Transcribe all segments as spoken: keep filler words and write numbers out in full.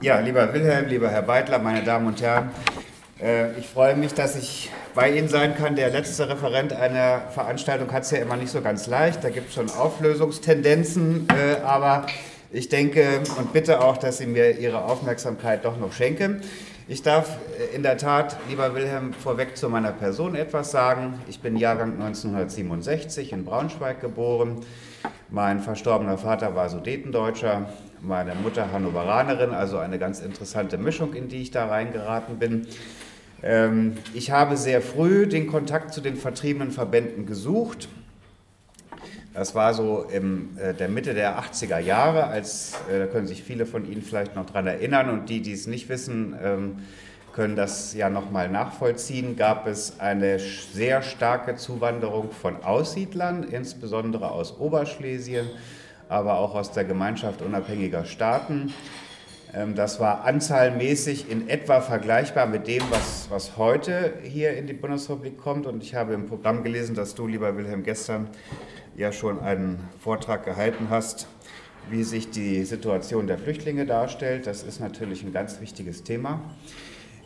Ja, lieber Wilhelm, lieber Herr Beidler, meine Damen und Herren, äh, ich freue mich, dass ich bei Ihnen sein kann. Der letzte Referent einer Veranstaltung hat es ja immer nicht so ganz leicht. Da gibt es schon Auflösungstendenzen, äh, aber ich denke und bitte auch, dass Sie mir Ihre Aufmerksamkeit doch noch schenken. Ich darf in der Tat, lieber Wilhelm, vorweg zu meiner Person etwas sagen. Ich bin Jahrgang neunzehnhundertsiebenundsechzig in Braunschweig geboren. Mein verstorbener Vater war Sudetendeutscher. Meine Mutter Hannoveranerin, also eine ganz interessante Mischung, in die ich da reingeraten bin. Ähm, ich habe sehr früh den Kontakt zu den vertriebenen Verbänden gesucht. Das war so in äh, der Mitte der achtziger Jahre, als, äh, da können sich viele von Ihnen vielleicht noch daran erinnern, und die, die es nicht wissen, ähm, können das ja nochmal nachvollziehen, gab es eine sehr starke Zuwanderung von Aussiedlern, insbesondere aus Oberschlesien, aber auch aus der Gemeinschaft unabhängiger Staaten. Das war anzahlmäßig in etwa vergleichbar mit dem, was, was heute hier in die Bundesrepublik kommt. Und ich habe im Programm gelesen, dass du, lieber Wilhelm, gestern ja schon einen Vortrag gehalten hast, wie sich die Situation der Flüchtlinge darstellt. Das ist natürlich ein ganz wichtiges Thema.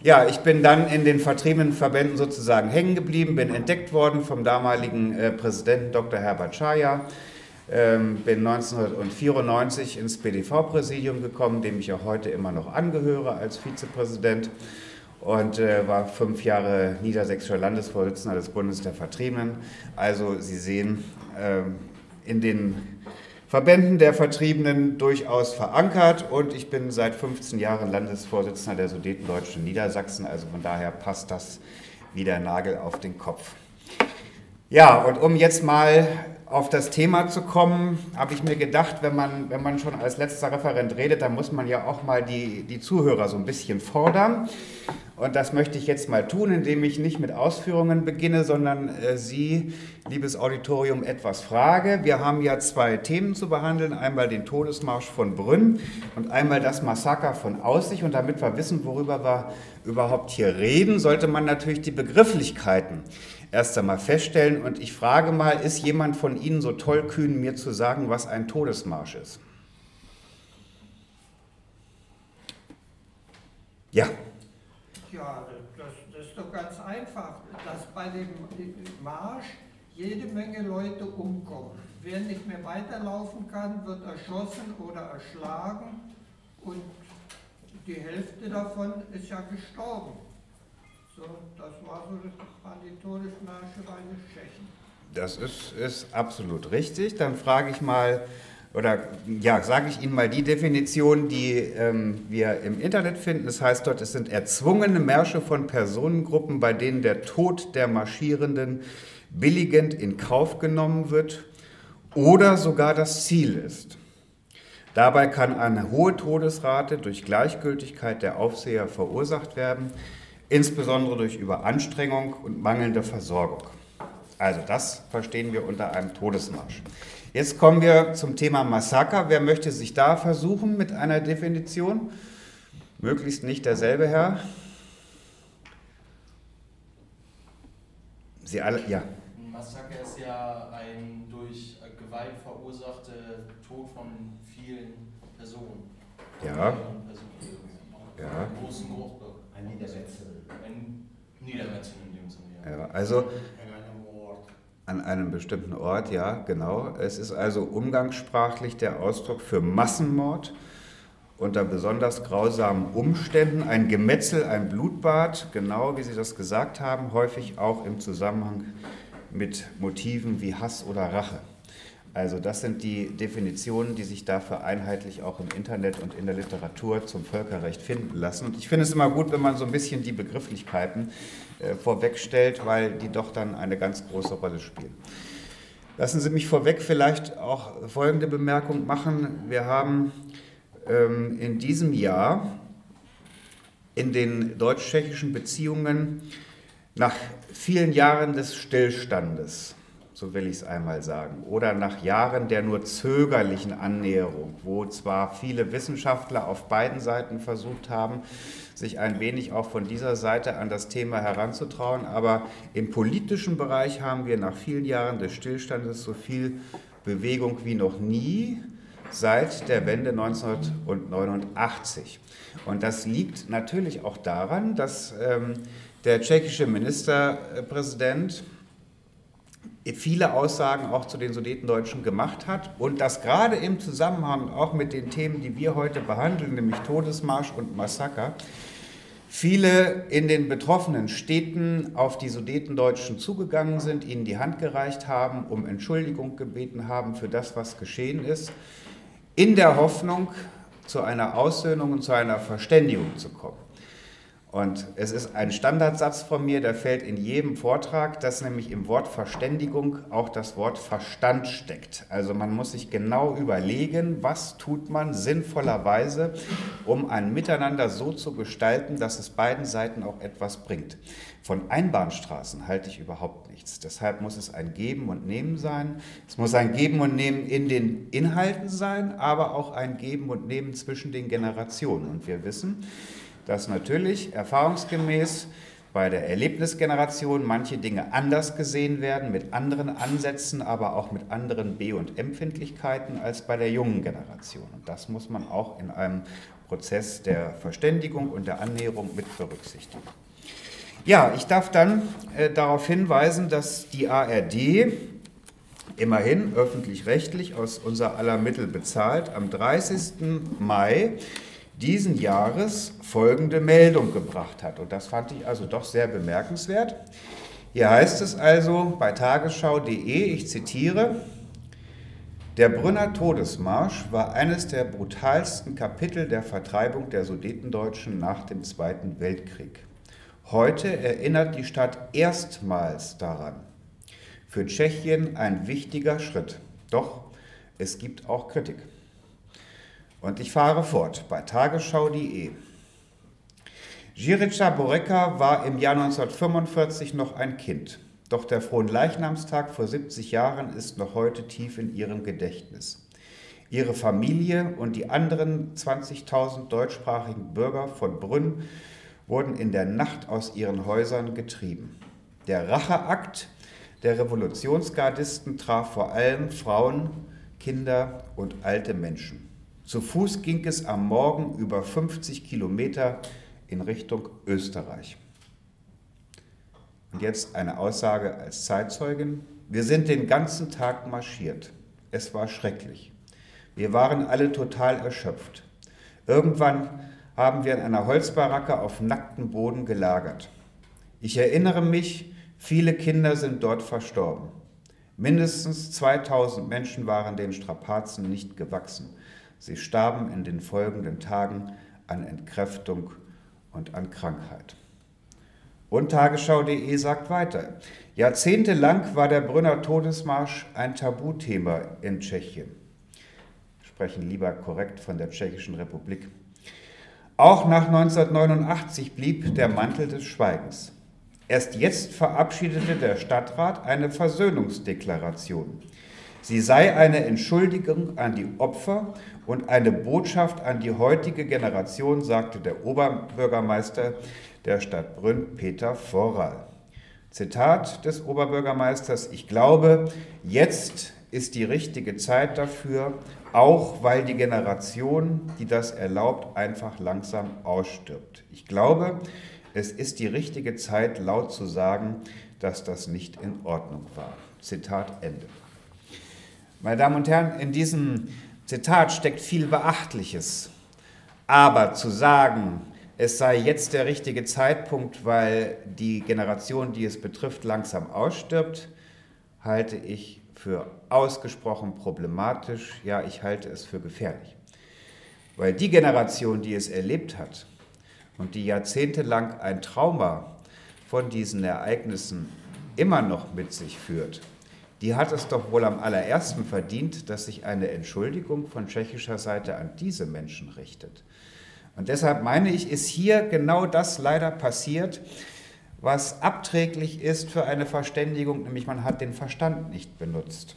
Ja, ich bin dann in den vertriebenen Verbänden sozusagen hängen geblieben, bin entdeckt worden vom damaligen äh, Präsidenten Doktor Herbert Schaja. Ähm, bin neunzehnhundertvierundneunzig ins B D V-Präsidium gekommen, dem ich ja heute immer noch angehöre als Vizepräsident, und äh, war fünf Jahre niedersächsischer Landesvorsitzender des Bundes der Vertriebenen. Also Sie sehen, ähm, in den Verbänden der Vertriebenen durchaus verankert, und ich bin seit fünfzehn Jahren Landesvorsitzender der Sudetendeutschen Niedersachsen, also von daher passt das wie der Nagel auf den Kopf. Ja, und um jetzt mal auf das Thema zu kommen, habe ich mir gedacht, wenn man, wenn man schon als letzter Referent redet, dann muss man ja auch mal die, die Zuhörer so ein bisschen fordern. Und das möchte ich jetzt mal tun, indem ich nicht mit Ausführungen beginne, sondern äh, Sie, liebes Auditorium, etwas frage. Wir haben ja zwei Themen zu behandeln, einmal den Todesmarsch von Brünn und einmal das Massaker von Aussig. Und damit wir wissen, worüber wir überhaupt hier reden, sollte man natürlich die Begrifflichkeiten erst einmal feststellen, und ich frage mal, ist jemand von Ihnen so tollkühn, mir zu sagen, was ein Todesmarsch ist? Ja. Ja, das, das ist doch ganz einfach, dass bei dem Marsch jede Menge Leute umkommen. Wer nicht mehr weiterlaufen kann, wird erschossen oder erschlagen, und die Hälfte davon ist ja gestorben. So, das war so, das waren die Todesmärsche bei den Tschechen. Das ist, ist absolut richtig. Dann frage ich mal, oder ja, sage ich Ihnen mal die Definition, die ähm, wir im Internet finden. Das heißt dort, es sind erzwungene Märsche von Personengruppen, bei denen der Tod der Marschierenden billigend in Kauf genommen wird oder sogar das Ziel ist. Dabei kann eine hohe Todesrate durch Gleichgültigkeit der Aufseher verursacht werden, insbesondere durch Überanstrengung und mangelnde Versorgung. Also das verstehen wir unter einem Todesmarsch. Jetzt kommen wir zum Thema Massaker. Wer möchte sich da versuchen mit einer Definition? Möglichst nicht derselbe Herr. Sie alle, ja. Ein Massaker ist ja ein durch Gewalt verursachter Tod von vielen Personen. Ja. Ja. Großen Gruppe. Ein Niedermetzeln. Ein Niedermetzeln in dem Sinne, ja. Ja, also an einem Ort. An einem bestimmten Ort, ja, genau. Es ist also umgangssprachlich der Ausdruck für Massenmord unter besonders grausamen Umständen. Ein Gemetzel, ein Blutbad, genau wie Sie das gesagt haben, häufig auch im Zusammenhang mit Motiven wie Hass oder Rache. Also das sind die Definitionen, die sich dafür einheitlich auch im Internet und in der Literatur zum Völkerrecht finden lassen. Und ich finde es immer gut, wenn man so ein bisschen die Begrifflichkeiten äh, vorwegstellt, weil die doch dann eine ganz große Rolle spielen. Lassen Sie mich vorweg vielleicht auch folgende Bemerkung machen. Wir haben ähm, in diesem Jahr in den deutsch-tschechischen Beziehungen nach vielen Jahren des Stillstandes, so will ich es einmal sagen, oder nach Jahren der nur zögerlichen Annäherung, wo zwar viele Wissenschaftler auf beiden Seiten versucht haben, sich ein wenig auch von dieser Seite an das Thema heranzutrauen, aber im politischen Bereich haben wir nach vielen Jahren des Stillstandes so viel Bewegung wie noch nie, seit der Wende neunzehnhundertneunundachtzig. Und das liegt natürlich auch daran, dass ähm, der tschechische Ministerpräsident viele Aussagen auch zu den Sudetendeutschen gemacht hat und dass gerade im Zusammenhang auch mit den Themen, die wir heute behandeln, nämlich Todesmarsch und Massaker, viele in den betroffenen Städten auf die Sudetendeutschen zugegangen sind, ihnen die Hand gereicht haben, um Entschuldigung gebeten haben für das, was geschehen ist, in der Hoffnung, zu einer Aussöhnung und zu einer Verständigung zu kommen. Und es ist ein Standardsatz von mir, der fällt in jedem Vortrag, dass nämlich im Wort Verständigung auch das Wort Verstand steckt. Also man muss sich genau überlegen, was tut man sinnvollerweise, um ein Miteinander so zu gestalten, dass es beiden Seiten auch etwas bringt. Von Einbahnstraßen halte ich überhaupt nichts. Deshalb muss es ein Geben und Nehmen sein. Es muss ein Geben und Nehmen in den Inhalten sein, aber auch ein Geben und Nehmen zwischen den Generationen. Und wir wissen, dass natürlich erfahrungsgemäß bei der Erlebnisgeneration manche Dinge anders gesehen werden, mit anderen Ansätzen, aber auch mit anderen Be- und Empfindlichkeiten als bei der jungen Generation. Und das muss man auch in einem Prozess der Verständigung und der Annäherung mit berücksichtigen. Ja, ich darf dann äh, darauf hinweisen, dass die A R D, immerhin öffentlich-rechtlich aus unser aller Mittel bezahlt, am dreißigsten Mai diesen Jahres folgende Meldung gebracht hat. Und das fand ich also doch sehr bemerkenswert. Hier heißt es also bei tagesschau punkt de, ich zitiere, der Brünner Todesmarsch war eines der brutalsten Kapitel der Vertreibung der Sudetendeutschen nach dem Zweiten Weltkrieg. Heute erinnert die Stadt erstmals daran. Für Tschechien ein wichtiger Schritt. Doch es gibt auch Kritik. Und ich fahre fort bei tagesschau punkt de. Jiřina Boreka war im Jahr neunzehnhundertfünfundvierzig noch ein Kind. Doch der Fronleichnamstag vor siebzig Jahren ist noch heute tief in ihrem Gedächtnis. Ihre Familie und die anderen zwanzigtausend deutschsprachigen Bürger von Brünn wurden in der Nacht aus ihren Häusern getrieben. Der Racheakt der Revolutionsgardisten traf vor allem Frauen, Kinder und alte Menschen. Zu Fuß ging es am Morgen über fünfzig Kilometer in Richtung Österreich. Und jetzt eine Aussage als Zeitzeugin. Wir sind den ganzen Tag marschiert. Es war schrecklich. Wir waren alle total erschöpft. Irgendwann haben wir in einer Holzbaracke auf nacktem Boden gelagert. Ich erinnere mich, viele Kinder sind dort verstorben. Mindestens zweitausend Menschen waren den Strapazen nicht gewachsen. Sie starben in den folgenden Tagen an Entkräftung und an Krankheit. Und tagesschau punkt de sagt weiter, jahrzehntelang war der Brünner Todesmarsch ein Tabuthema in Tschechien. Wir sprechen lieber korrekt von der Tschechischen Republik. Auch nach neunzehnhundertneunundachtzig blieb der Mantel des Schweigens. Erst jetzt verabschiedete der Stadtrat eine Versöhnungsdeklaration. Sie sei eine Entschuldigung an die Opfer und eine Botschaft an die heutige Generation, sagte der Oberbürgermeister der Stadt Brünn, Peter Vorall. Zitat des Oberbürgermeisters, ich glaube, jetzt ist die richtige Zeit dafür, auch weil die Generation, die das erlaubt, einfach langsam ausstirbt. Ich glaube, es ist die richtige Zeit, laut zu sagen, dass das nicht in Ordnung war. Zitat Ende. Meine Damen und Herren, in diesem Zitat steckt viel Beachtliches. Aber zu sagen, es sei jetzt der richtige Zeitpunkt, weil die Generation, die es betrifft, langsam ausstirbt, halte ich für ausgesprochen problematisch. Ja, ich halte es für gefährlich. Weil die Generation, die es erlebt hat und die jahrzehntelang ein Trauma von diesen Ereignissen immer noch mit sich führt, die hat es doch wohl am allerersten verdient, dass sich eine Entschuldigung von tschechischer Seite an diese Menschen richtet. Und deshalb meine ich, ist hier genau das leider passiert, was abträglich ist für eine Verständigung, nämlich man hat den Verstand nicht benutzt.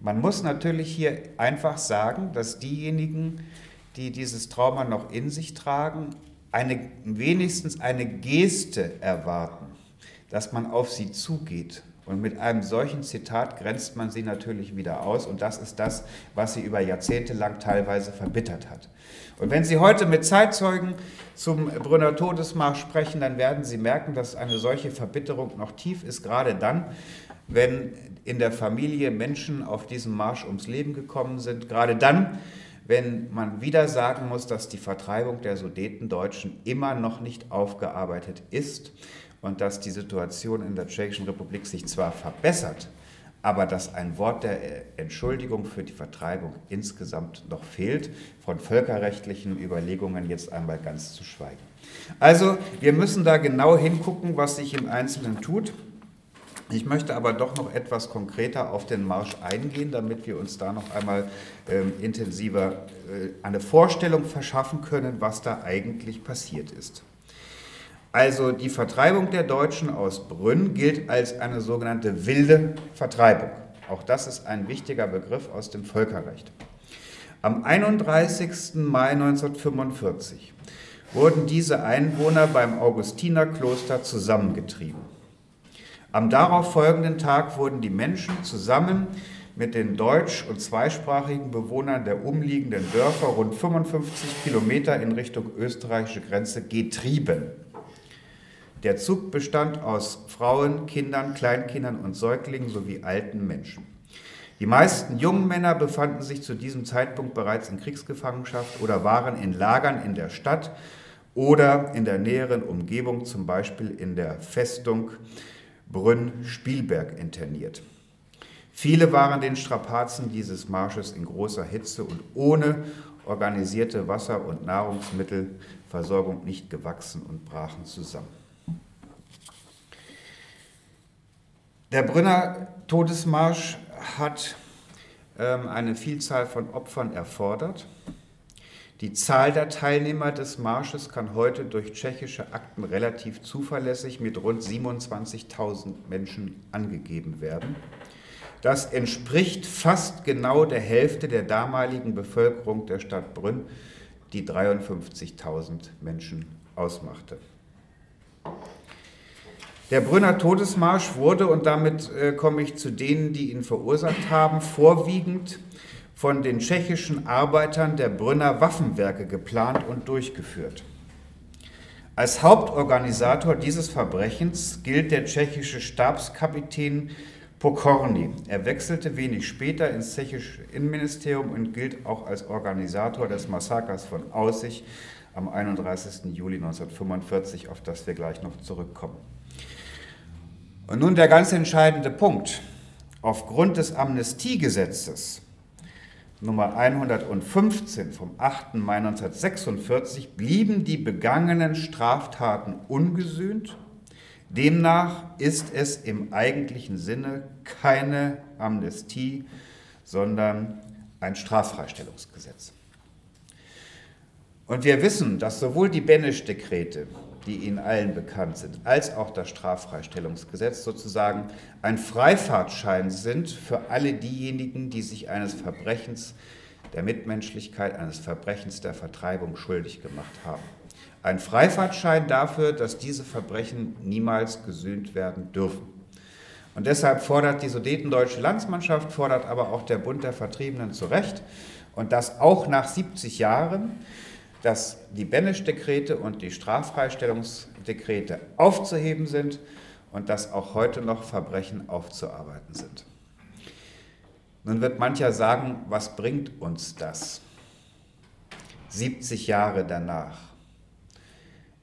Man muss natürlich hier einfach sagen, dass diejenigen, die dieses Trauma noch in sich tragen, eine, wenigstens eine Geste erwarten, dass man auf sie zugeht Und mit einem solchen Zitat grenzt man sie natürlich wieder aus. Und das ist das, was sie über Jahrzehnte lang teilweise verbittert hat. Und wenn Sie heute mit Zeitzeugen zum Brünner Todesmarsch sprechen, dann werden Sie merken, dass eine solche Verbitterung noch tief ist, gerade dann, wenn in der Familie Menschen auf diesem Marsch ums Leben gekommen sind, gerade dann, wenn man wieder sagen muss, dass die Vertreibung der Sudetendeutschen immer noch nicht aufgearbeitet ist und dass die Situation in der Tschechischen Republik sich zwar verbessert, aber dass ein Wort der Entschuldigung für die Vertreibung insgesamt noch fehlt, von völkerrechtlichen Überlegungen jetzt einmal ganz zu schweigen. Also wir müssen da genau hingucken, was sich im Einzelnen tut. Ich möchte aber doch noch etwas konkreter auf den Marsch eingehen, damit wir uns da noch einmal ähm, intensiver äh, eine Vorstellung verschaffen können, was da eigentlich passiert ist. Also die Vertreibung der Deutschen aus Brünn gilt als eine sogenannte wilde Vertreibung. Auch das ist ein wichtiger Begriff aus dem Völkerrecht. Am einunddreißigsten Mai neunzehnhundertfünfundvierzig wurden diese Einwohner beim Augustinerkloster zusammengetrieben. Am darauf folgenden Tag wurden die Menschen zusammen mit den deutsch- und zweisprachigen Bewohnern der umliegenden Dörfer rund fünfundfünfzig Kilometer in Richtung österreichische Grenze getrieben. Der Zug bestand aus Frauen, Kindern, Kleinkindern und Säuglingen sowie alten Menschen. Die meisten jungen Männer befanden sich zu diesem Zeitpunkt bereits in Kriegsgefangenschaft oder waren in Lagern in der Stadt oder in der näheren Umgebung, zum Beispiel in der Festung Brünn-Spielberg, interniert. Viele waren den Strapazen dieses Marsches in großer Hitze und ohne organisierte Wasser- und Nahrungsmittelversorgung nicht gewachsen und brachen zusammen. Der Brünner Todesmarsch hat ähm, eine Vielzahl von Opfern erfordert. Die Zahl der Teilnehmer des Marsches kann heute durch tschechische Akten relativ zuverlässig mit rund siebenundzwanzigtausend Menschen angegeben werden. Das entspricht fast genau der Hälfte der damaligen Bevölkerung der Stadt Brünn, die dreiundfünfzigtausend Menschen ausmachte. Der Brünner Todesmarsch wurde, und damit äh, komme ich zu denen, die ihn verursacht haben, vorwiegend von den tschechischen Arbeitern der Brünner Waffenwerke geplant und durchgeführt. Als Hauptorganisator dieses Verbrechens gilt der tschechische Stabskapitän Pokorny. Er wechselte wenig später ins tschechische Innenministerium und gilt auch als Organisator des Massakers von Aussig am einunddreißigsten Juli neunzehnhundertfünfundvierzig, auf das wir gleich noch zurückkommen. Und nun der ganz entscheidende Punkt. Aufgrund des Amnestiegesetzes Nummer hundertfünfzehn vom achten Mai neunzehnhundertsechsundvierzig blieben die begangenen Straftaten ungesühnt. Demnach ist es im eigentlichen Sinne keine Amnestie, sondern ein Straffreistellungsgesetz. Und wir wissen, dass sowohl die Benesch-Dekrete, die Ihnen allen bekannt sind, als auch das Straffreistellungsgesetz sozusagen ein Freifahrtschein sind für alle diejenigen, die sich eines Verbrechens der Mitmenschlichkeit, eines Verbrechens der Vertreibung schuldig gemacht haben. Ein Freifahrtschein dafür, dass diese Verbrechen niemals gesühnt werden dürfen. Und deshalb fordert die Sudetendeutsche Landsmannschaft, fordert aber auch der Bund der Vertriebenen zu Recht, und das auch nach siebzig Jahren, dass die Benesch-Dekrete und die Straffreistellungsdekrete aufzuheben sind und dass auch heute noch Verbrechen aufzuarbeiten sind. Nun wird mancher sagen, was bringt uns das? siebzig Jahre danach.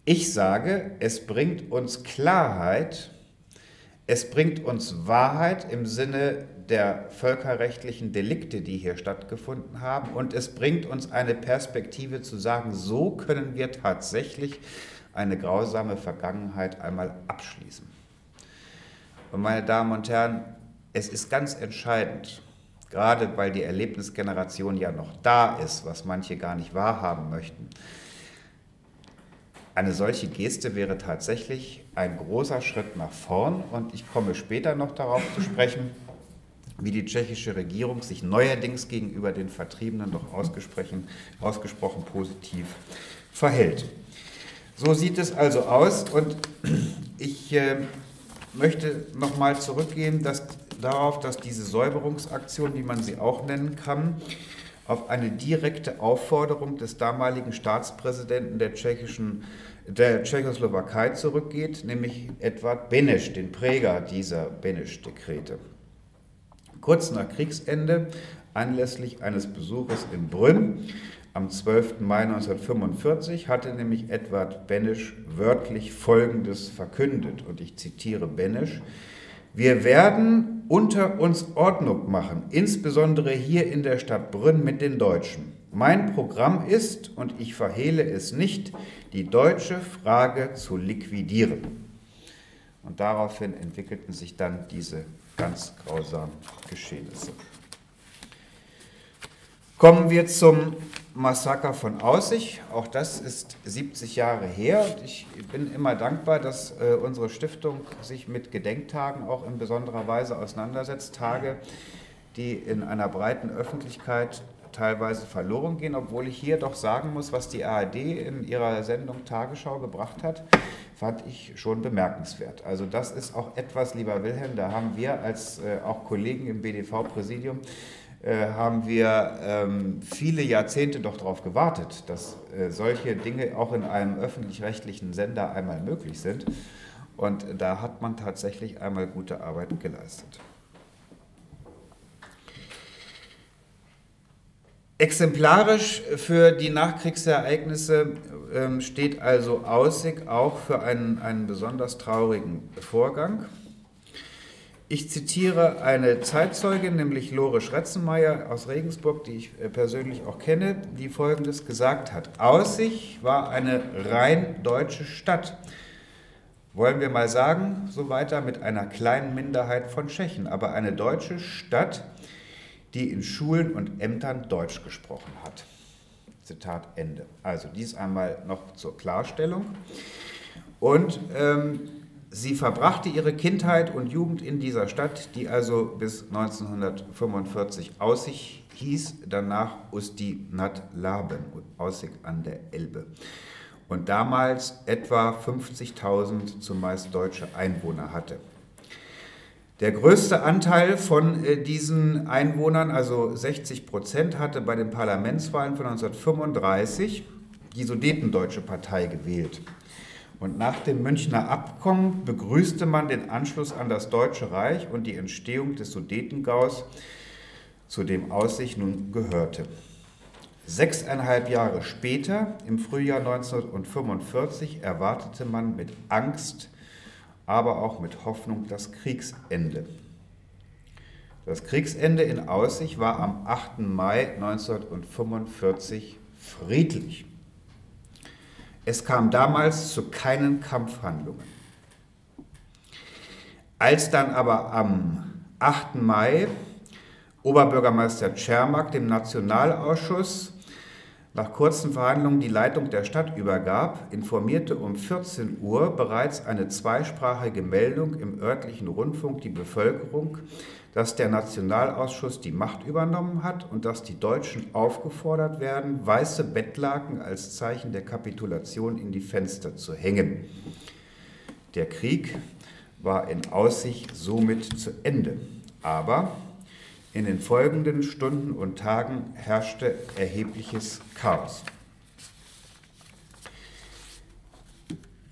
Ich sage, es bringt uns Klarheit, es bringt uns Wahrheit im Sinne der völkerrechtlichen Delikte, die hier stattgefunden haben, und es bringt uns eine Perspektive zu sagen, so können wir tatsächlich eine grausame Vergangenheit einmal abschließen. Und meine Damen und Herren, es ist ganz entscheidend, gerade weil die Erlebnisgeneration ja noch da ist, was manche gar nicht wahrhaben möchten. Eine solche Geste wäre tatsächlich ein großer Schritt nach vorn, und ich komme später noch darauf zu sprechen, wie die tschechische Regierung sich neuerdings gegenüber den Vertriebenen doch ausgesprochen, ausgesprochen positiv verhält. So sieht es also aus, und ich äh, möchte nochmal zurückgehen dass, darauf, dass diese Säuberungsaktion, wie man sie auch nennen kann, auf eine direkte Aufforderung des damaligen Staatspräsidenten der tschechischen, der Tschechoslowakei zurückgeht, nämlich Eduard Beneš, den Präger dieser Benesch-Dekrete. Kurz nach Kriegsende, anlässlich eines Besuches in Brünn, am zwölften Mai neunzehnhundertfünfundvierzig, hatte nämlich Eduard Beneš wörtlich Folgendes verkündet, und ich zitiere Beneš: Wir werden unter uns Ordnung machen, insbesondere hier in der Stadt Brünn mit den Deutschen. Mein Programm ist, und ich verhehle es nicht, die deutsche Frage zu liquidieren. Und daraufhin entwickelten sich dann diese ganz grausamen Geschehnisse. Kommen wir zum Massaker von Aussig. Auch das ist siebzig Jahre her. Und ich bin immer dankbar, dass äh, unsere Stiftung sich mit Gedenktagen auch in besonderer Weise auseinandersetzt. Tage, die in einer breiten Öffentlichkeit teilweise verloren gehen, obwohl ich hier doch sagen muss, was die A R D in ihrer Sendung Tagesschau gebracht hat, fand ich schon bemerkenswert. Also das ist auch etwas, lieber Wilhelm, da haben wir als äh, auch Kollegen im B D V-Präsidium haben wir ähm, viele Jahrzehnte doch darauf gewartet, dass äh, solche Dinge auch in einem öffentlich-rechtlichen Sender einmal möglich sind. Und da hat man tatsächlich einmal gute Arbeit geleistet. Exemplarisch für die Nachkriegsereignisse ähm, steht also Aussig auch für einen, einen besonders traurigen Vorgang. Ich zitiere eine Zeitzeugin, nämlich Lore Schretzenmeier aus Regensburg, die ich persönlich auch kenne, die Folgendes gesagt hat: Aussig war eine rein deutsche Stadt. Wollen wir mal sagen, so weiter mit einer kleinen Minderheit von Tschechen, aber eine deutsche Stadt, die in Schulen und Ämtern Deutsch gesprochen hat. Zitat Ende. Also dies einmal noch zur Klarstellung. Und ähm, sie verbrachte ihre Kindheit und Jugend in dieser Stadt, die also bis neunzehnhundertfünfundvierzig Aussig hieß, danach Ústí nad Labem, Aussig an der Elbe. Und damals etwa fünfzigtausend zumeist deutsche Einwohner hatte. Der größte Anteil von diesen Einwohnern, also sechzig Prozent, hatte bei den Parlamentswahlen von neunzehnhundertfünfunddreißig die Sudetendeutsche Partei gewählt. Und nach dem Münchner Abkommen begrüßte man den Anschluss an das Deutsche Reich und die Entstehung des Sudetengaus, zu dem Aussig nun gehörte. Sechseinhalb Jahre später, im Frühjahr neunzehnhundertfünfundvierzig, erwartete man mit Angst, aber auch mit Hoffnung das Kriegsende. Das Kriegsende in Aussig war am achten Mai neunzehnhundertfünfundvierzig friedlich. Es kam damals zu keinen Kampfhandlungen. Als dann aber am achten Mai Oberbürgermeister Tschermak dem Nationalausschuss nach kurzen Verhandlungen die Leitung der Stadt übergab, informierte um vierzehn Uhr bereits eine zweisprachige Meldung im örtlichen Rundfunk die Bevölkerung, dass der Nationalausschuss die Macht übernommen hat und dass die Deutschen aufgefordert werden, weiße Bettlaken als Zeichen der Kapitulation in die Fenster zu hängen. Der Krieg war in Aussicht somit zu Ende, aber in den folgenden Stunden und Tagen herrschte erhebliches Chaos.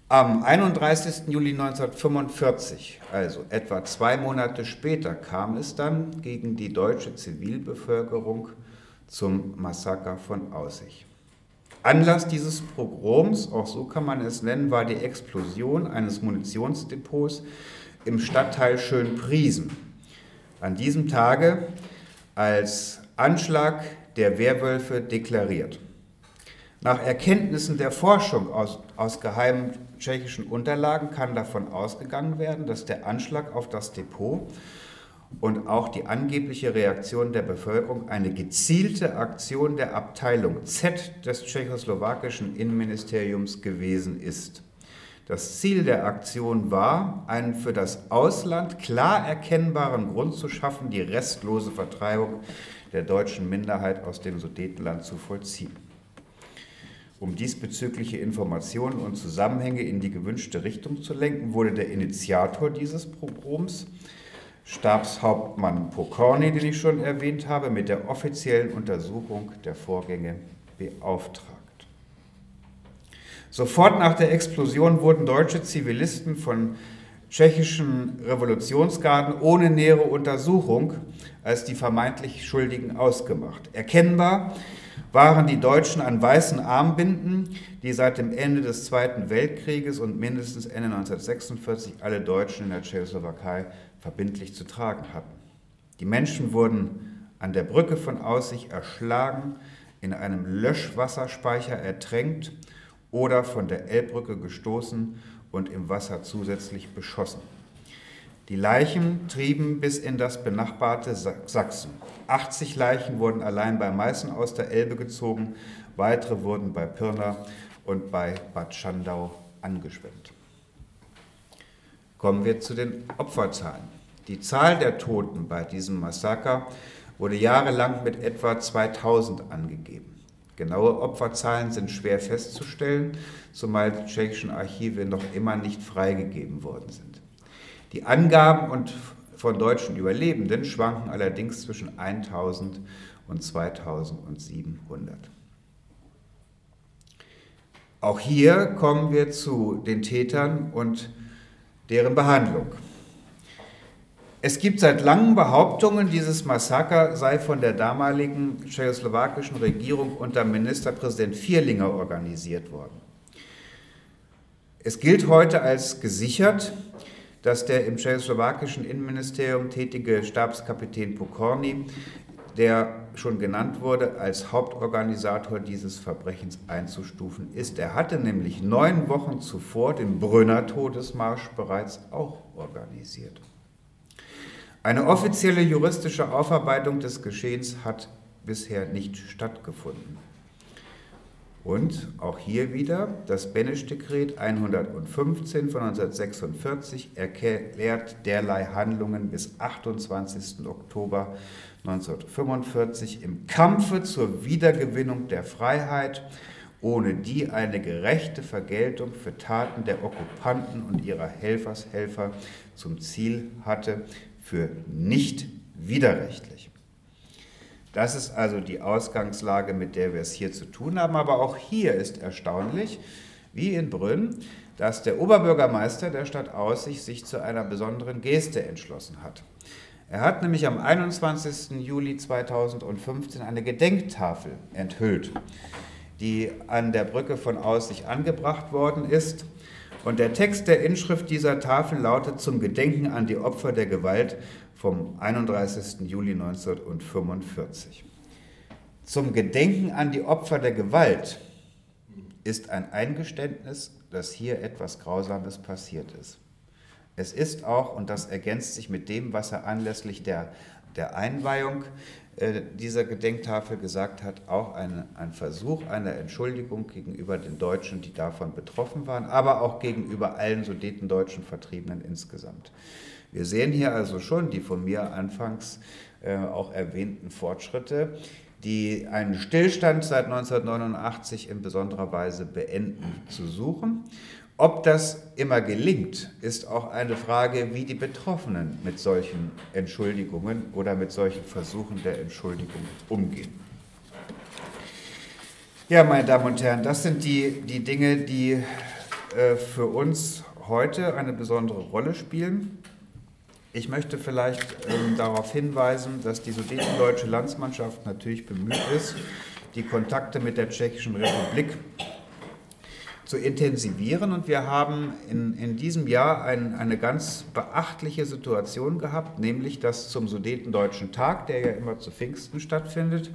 Am einunddreißigsten Juli neunzehnhundertfünfundvierzig, also etwa zwei Monate später, kam es dann gegen die deutsche Zivilbevölkerung zum Massaker von Aussig. Anlass dieses Pogroms, auch so kann man es nennen, war die Explosion eines Munitionsdepots im Stadtteil Schönpriesen. An diesem Tage als Anschlag der Wehrwölfe deklariert. Nach Erkenntnissen der Forschung aus, aus geheimen tschechischen Unterlagen kann davon ausgegangen werden, dass der Anschlag auf das Depot und auch die angebliche Reaktion der Bevölkerung eine gezielte Aktion der Abteilung Z des tschechoslowakischen Innenministeriums gewesen ist. Das Ziel der Aktion war, einen für das Ausland klar erkennbaren Grund zu schaffen, die restlose Vertreibung der deutschen Minderheit aus dem Sudetenland zu vollziehen. Um diesbezügliche Informationen und Zusammenhänge in die gewünschte Richtung zu lenken, wurde der Initiator dieses Pogroms, Stabshauptmann Pokorny, den ich schon erwähnt habe, mit der offiziellen Untersuchung der Vorgänge beauftragt. Sofort nach der Explosion wurden deutsche Zivilisten von tschechischen Revolutionsgarden ohne nähere Untersuchung als die vermeintlich Schuldigen ausgemacht. Erkennbar waren die Deutschen an weißen Armbinden, die seit dem Ende des Zweiten Weltkrieges und mindestens Ende neunzehnhundertsechsundvierzig alle Deutschen in der Tschechoslowakei verbindlich zu tragen hatten. Die Menschen wurden an der Brücke von Aussig erschlagen, in einem Löschwasserspeicher ertränkt oder von der Elbbrücke gestoßen und im Wasser zusätzlich beschossen. Die Leichen trieben bis in das benachbarte Sachsen. achtzig Leichen wurden allein bei Meißen aus der Elbe gezogen, weitere wurden bei Pirna und bei Bad Schandau angeschwemmt. Kommen wir zu den Opferzahlen. Die Zahl der Toten bei diesem Massaker wurde jahrelang mit etwa zweitausend angegeben. Genaue Opferzahlen sind schwer festzustellen, zumal die tschechischen Archive noch immer nicht freigegeben worden sind. Die Angaben und von deutschen Überlebenden schwanken allerdings zwischen eintausend und zweitausendsiebenhundert. Auch hier kommen wir zu den Tätern und deren Behandlung. Es gibt seit langem Behauptungen, dieses Massaker sei von der damaligen tschechoslowakischen Regierung unter Ministerpräsident Vierlinger organisiert worden. Es gilt heute als gesichert, dass der im tschechoslowakischen Innenministerium tätige Stabskapitän Pokorny, der schon genannt wurde, als Hauptorganisator dieses Verbrechens einzustufen ist. Er hatte nämlich neun Wochen zuvor den Brünner Todesmarsch bereits auch organisiert. Eine offizielle juristische Aufarbeitung des Geschehens hat bisher nicht stattgefunden. Und auch hier wieder das Benesch-Dekret hundertfünfzehn von neunzehnhundertsechsundvierzig erklärt derlei Handlungen bis achtundzwanzigsten Oktober neunzehnhundertfünfundvierzig im Kampfe zur Wiedergewinnung der Freiheit, ohne die eine gerechte Vergeltung für Taten der Okkupanten und ihrer Helfershelfer zum Ziel hatte, für nicht widerrechtlich. Das ist also die Ausgangslage, mit der wir es hier zu tun haben. Aber auch hier ist erstaunlich, wie in Brünn, dass der Oberbürgermeister der Stadt Aussig sich zu einer besonderen Geste entschlossen hat. Er hat nämlich am einundzwanzigsten Juli zweitausendfünfzehn eine Gedenktafel enthüllt, die an der Brücke von Aussig angebracht worden ist. Und der Text der Inschrift dieser Tafel lautet: Zum Gedenken an die Opfer der Gewalt vom einunddreißigsten Juli neunzehnhundertfünfundvierzig. Zum Gedenken an die Opfer der Gewalt ist ein Eingeständnis, dass hier etwas Grausames passiert ist. Es ist auch, und das ergänzt sich mit dem, was er anlässlich der, der Einweihung äh, dieser Gedenktafel gesagt hat, auch eine, ein Versuch einer Entschuldigung gegenüber den Deutschen, die davon betroffen waren, aber auch gegenüber allen sudetendeutschen Vertriebenen insgesamt. Wir sehen hier also schon die von mir anfangs äh, auch erwähnten Fortschritte, die einen Stillstand seit neunzehnhundertneunundachtzig in besonderer Weise beenden zu suchen. Ob das immer gelingt, ist auch eine Frage, wie die Betroffenen mit solchen Entschuldigungen oder mit solchen Versuchen der Entschuldigung umgehen. Ja, meine Damen und Herren, das sind die, die Dinge, die äh, für uns heute eine besondere Rolle spielen. Ich möchte vielleicht äh, darauf hinweisen, dass die sudetendeutsche Landsmannschaft natürlich bemüht ist, die Kontakte mit der Tschechischen Republik zu intensivieren. Und wir haben in, in diesem Jahr ein, eine ganz beachtliche Situation gehabt, nämlich dass zum Sudetendeutschen Tag, der ja immer zu Pfingsten stattfindet,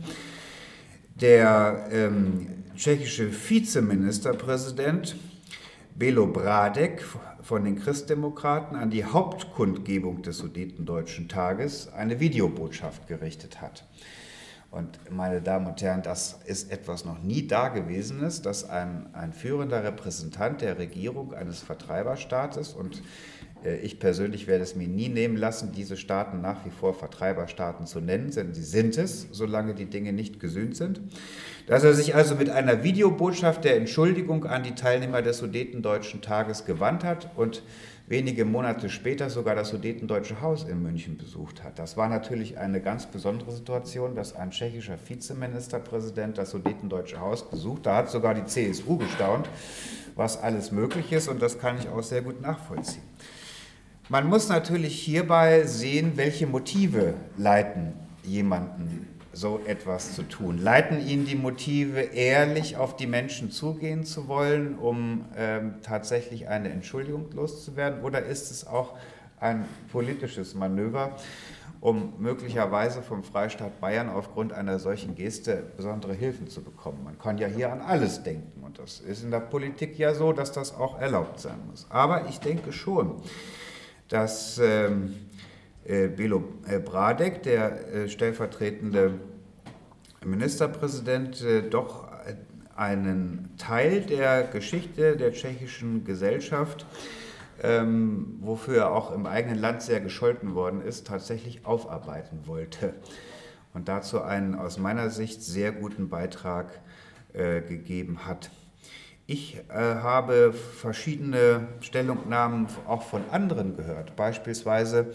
der ähm, tschechische Vizeministerpräsident Bělobrádek von den Christdemokraten an die Hauptkundgebung des Sudetendeutschen Tages eine Videobotschaft gerichtet hat. Und meine Damen und Herren, das ist etwas noch nie Dagewesenes, dass ein, ein führender Repräsentant der Regierung eines Vertreiberstaates und Ich persönlich werde es mir nie nehmen lassen, diese Staaten nach wie vor Vertreiberstaaten zu nennen, denn sie sind es, solange die Dinge nicht gesühnt sind. Dass er sich also mit einer Videobotschaft der Entschuldigung an die Teilnehmer des Sudetendeutschen Tages gewandt hat und wenige Monate später sogar das Sudetendeutsche Haus in München besucht hat. Das war natürlich eine ganz besondere Situation, dass ein tschechischer Vizeministerpräsident das Sudetendeutsche Haus besucht. Da hat sogar die C S U gestaunt, was alles möglich ist, und das kann ich auch sehr gut nachvollziehen. Man muss natürlich hierbei sehen, welche Motive leiten jemanden, so etwas zu tun. Leiten ihn die Motive, ehrlich auf die Menschen zugehen zu wollen, um ähm, tatsächlich eine Entschuldigung loszuwerden? Oder ist es auch ein politisches Manöver, um möglicherweise vom Freistaat Bayern aufgrund einer solchen Geste besondere Hilfen zu bekommen? Man kann ja hier an alles denken, und das ist in der Politik ja so, dass das auch erlaubt sein muss. Aber ich denke schon, dass ähm, Bělobrádek, der stellvertretende Ministerpräsident, doch einen Teil der Geschichte der tschechischen Gesellschaft, wofür er auch im eigenen Land sehr gescholten worden ist, tatsächlich aufarbeiten wollte und dazu einen aus meiner Sicht sehr guten Beitrag gegeben hat. Ich äh, habe verschiedene Stellungnahmen auch von anderen gehört, beispielsweise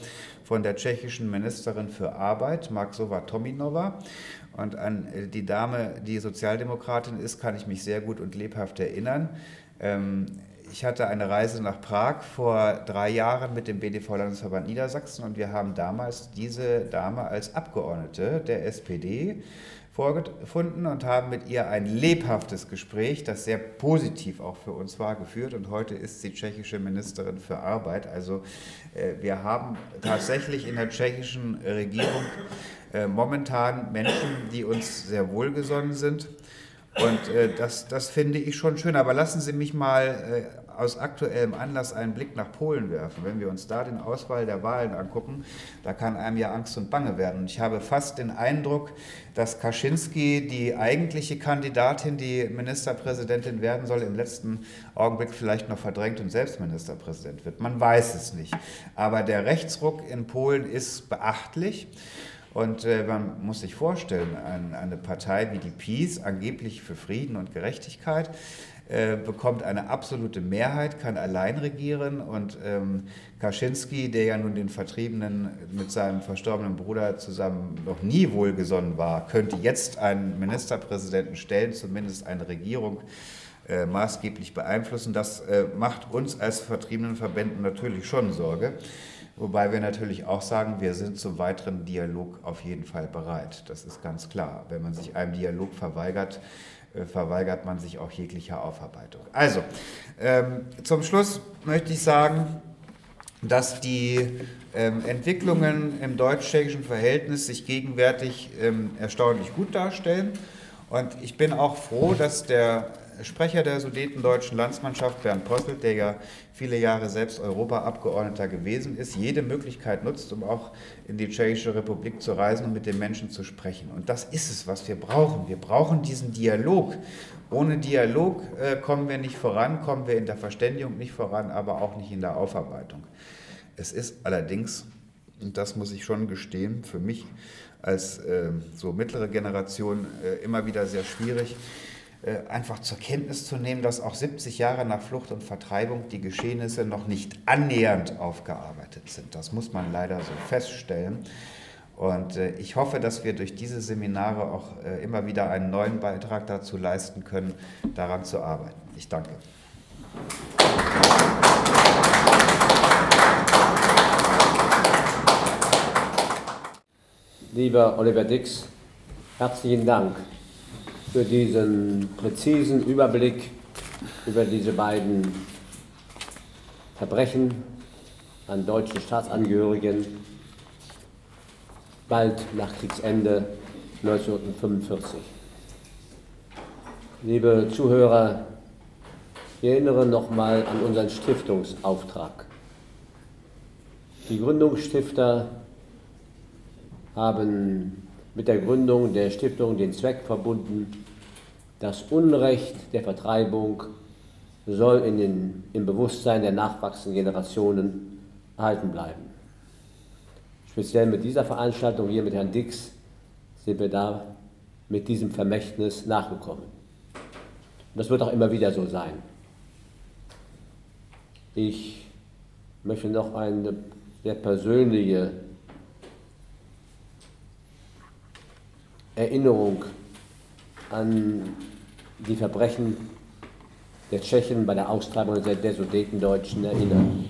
von der tschechischen Ministerin für Arbeit, Maxova Tominova. Und an äh, die Dame, die Sozialdemokratin ist, kann ich mich sehr gut und lebhaft erinnern. Ähm, ich hatte eine Reise nach Prag vor drei Jahren mit dem B D V-Landesverband Niedersachsen, und wir haben damals diese Dame als Abgeordnete der S P D vorgefunden und haben mit ihr ein lebhaftes Gespräch, das sehr positiv auch für uns war, geführt. Und heute ist sie tschechische Ministerin für Arbeit. Also äh, wir haben tatsächlich in der tschechischen Regierung äh, momentan Menschen, die uns sehr wohlgesonnen sind. Und äh, das, das finde ich schon schön. Aber lassen Sie mich mal äh, aus aktuellem Anlass einen Blick nach Polen werfen. Wenn wir uns da den Auswahl der Wahlen angucken, da kann einem ja Angst und Bange werden. Ich habe fast den Eindruck, dass Kaczynski, die eigentliche Kandidatin, die Ministerpräsidentin werden soll, im letzten Augenblick vielleicht noch verdrängt und selbst Ministerpräsident wird. Man weiß es nicht. Aber der Rechtsruck in Polen ist beachtlich. Und äh, man muss sich vorstellen, ein, eine Partei wie die PiS, angeblich für Frieden und Gerechtigkeit, äh, bekommt eine absolute Mehrheit, kann allein regieren, und ähm, Kaczynski, der ja nun den Vertriebenen mit seinem verstorbenen Bruder zusammen noch nie wohlgesonnen war, könnte jetzt einen Ministerpräsidenten stellen, zumindest eine Regierung äh, maßgeblich beeinflussen. Das äh, macht uns als vertriebenen Verbänden natürlich schon Sorge. Wobei wir natürlich auch sagen, wir sind zum weiteren Dialog auf jeden Fall bereit. Das ist ganz klar. Wenn man sich einem Dialog verweigert, äh, verweigert man sich auch jeglicher Aufarbeitung. Also, ähm, zum Schluss möchte ich sagen, dass die ähm, Entwicklungen im deutsch-tschechischen Verhältnis sich gegenwärtig ähm, erstaunlich gut darstellen. Und ich bin auch froh, dass der Sprecher der sudetendeutschen Landsmannschaft, Bernd Posselt, der ja viele Jahre selbst Europaabgeordneter gewesen ist, jede Möglichkeit nutzt, um auch in die Tschechische Republik zu reisen und mit den Menschen zu sprechen. Und das ist es, was wir brauchen. Wir brauchen diesen Dialog. Ohne Dialog äh, kommen wir nicht voran, kommen wir in der Verständigung nicht voran, aber auch nicht in der Aufarbeitung. Es ist allerdings, und das muss ich schon gestehen, für mich als äh, so mittlere Generation äh, immer wieder sehr schwierig, einfach zur Kenntnis zu nehmen, dass auch siebzig Jahre nach Flucht und Vertreibung die Geschehnisse noch nicht annähernd aufgearbeitet sind. Das muss man leider so feststellen. Und ich hoffe, dass wir durch diese Seminare auch immer wieder einen neuen Beitrag dazu leisten können, daran zu arbeiten. Ich danke. Lieber Oliver Dix, herzlichen Dank für diesen präzisen Überblick über diese beiden Verbrechen an deutschen Staatsangehörigen bald nach Kriegsende neunzehnhundertfünfundvierzig. Liebe Zuhörer, ich erinnere nochmal an unseren Stiftungsauftrag. Die Gründungsstifter haben mit der Gründung der Stiftung den Zweck verbunden, das Unrecht der Vertreibung soll in den, im Bewusstsein der nachwachsenden Generationen erhalten bleiben. Speziell mit dieser Veranstaltung hier mit Herrn Dix sind wir da mit diesem Vermächtnis nachgekommen. Und das wird auch immer wieder so sein. Ich möchte noch eine sehr persönliche Erinnerung an die Verbrechen der Tschechen bei der Austreibung der Sudetendeutschen erinnern.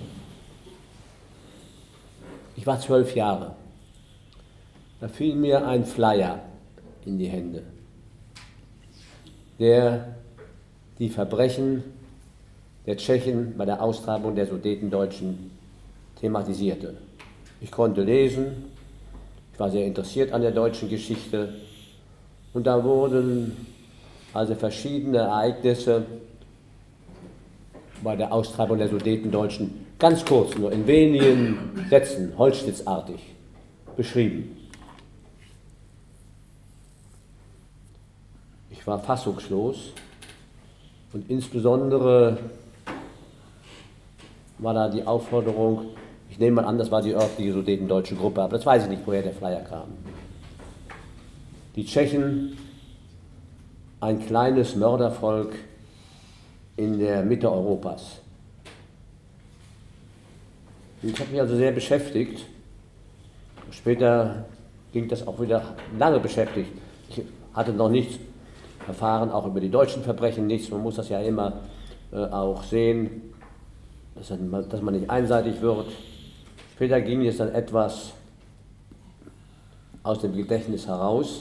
Ich war zwölf Jahre. Da fiel mir ein Flyer in die Hände, der die Verbrechen der Tschechen bei der Austreibung der Sudetendeutschen thematisierte. Ich konnte lesen, ich war sehr interessiert an der deutschen Geschichte, und da wurden also verschiedene Ereignisse bei der Austreibung der Sudetendeutschen ganz kurz, nur in wenigen Sätzen, holzschnittartig beschrieben. Ich war fassungslos und insbesondere war da die Aufforderung, ich nehme mal an, das war die örtliche sudetendeutsche Gruppe, aber das weiß ich nicht, woher der Flyer kam. Die Tschechen, ein kleines Mördervolk in der Mitte Europas. Ich habe mich also sehr beschäftigt. Später ging das auch wieder lange beschäftigt. Ich hatte noch nichts erfahren, auch über die deutschen Verbrechen nichts. Man muss das ja immer äh, auch sehen, dass, dass man nicht einseitig wird. Später ging es dann etwas aus dem Gedächtnis heraus.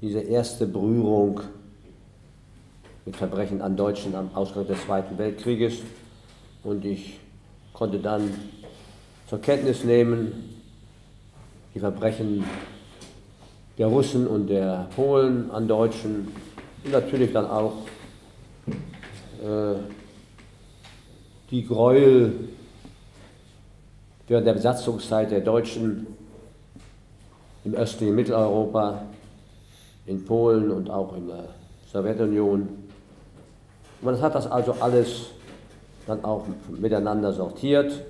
Diese erste Berührung mit Verbrechen an Deutschen am Ausgang des Zweiten Weltkrieges. Und ich konnte dann zur Kenntnis nehmen, die Verbrechen der Russen und der Polen an Deutschen und natürlich dann auch äh, die Gräuel während der Besatzungszeit der Deutschen im östlichen Mitteleuropa, in Polen und auch in der Sowjetunion. Man hat das also alles dann auch miteinander sortiert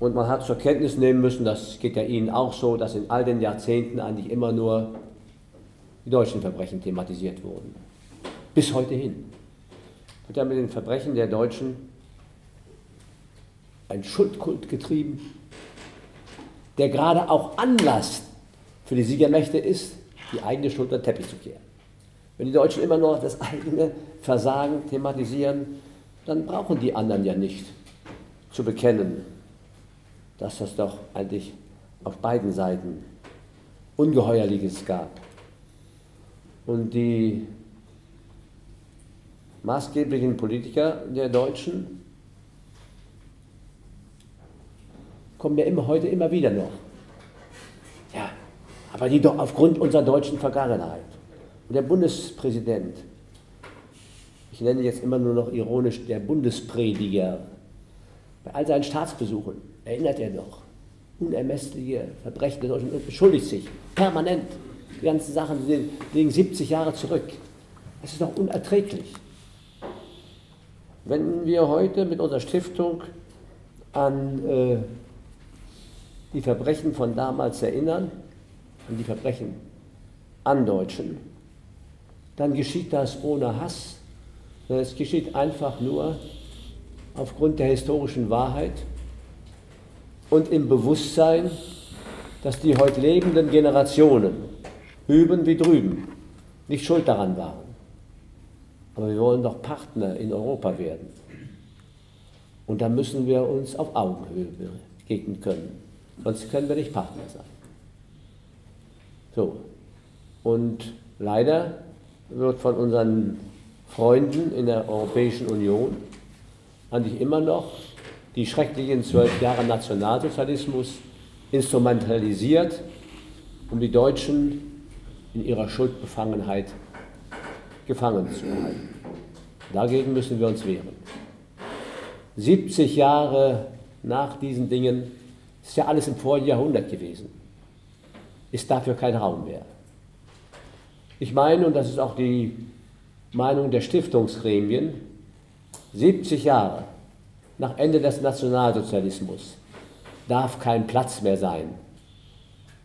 und man hat zur Kenntnis nehmen müssen, das geht ja Ihnen auch so, dass in all den Jahrzehnten eigentlich immer nur die deutschen Verbrechen thematisiert wurden. Bis heute hin. Wird ja mit den Verbrechen der Deutschen ein Schuldkult getrieben, der gerade auch Anlass für die Siegermächte ist, die eigene Schuld unter den Teppich zu kehren. Wenn die Deutschen immer nur das eigene Versagen thematisieren, dann brauchen die anderen ja nicht zu bekennen, dass das doch eigentlich auf beiden Seiten Ungeheuerliches gab. Und die maßgeblichen Politiker der Deutschen kommen ja immer heute immer wieder noch. Ja, aber die doch aufgrund unserer deutschen Vergangenheit. Und der Bundespräsident, ich nenne jetzt immer nur noch ironisch der Bundesprediger, bei all seinen Staatsbesuchen erinnert er doch unermessliche Verbrechen der Deutschen und beschuldigt sich permanent. Die ganzen Sachen liegen siebzig Jahre zurück. Das ist doch unerträglich. Wenn wir heute mit unserer Stiftung an äh, die Verbrechen von damals erinnern, an die Verbrechen an Deutschen, dann geschieht das ohne Hass. Es geschieht einfach nur aufgrund der historischen Wahrheit und im Bewusstsein, dass die heute lebenden Generationen, hüben wie drüben, nicht schuld daran waren. Aber wir wollen doch Partner in Europa werden. Und da müssen wir uns auf Augenhöhe begegnen können. Sonst können wir nicht Partner sein. So. Und leider wird von unseren Freunden in der Europäischen Union eigentlich immer noch die schrecklichen zwölf Jahre Nationalsozialismus instrumentalisiert, um die Deutschen in ihrer Schuldbefangenheit gefangen zu halten. Dagegen müssen wir uns wehren. siebzig Jahre nach diesen Dingen ist ja alles im vorigen Jahrhundert gewesen. Ist dafür kein Raum mehr. Ich meine, und das ist auch die Meinung der Stiftungsgremien, siebzig Jahre nach Ende des Nationalsozialismus darf kein Platz mehr sein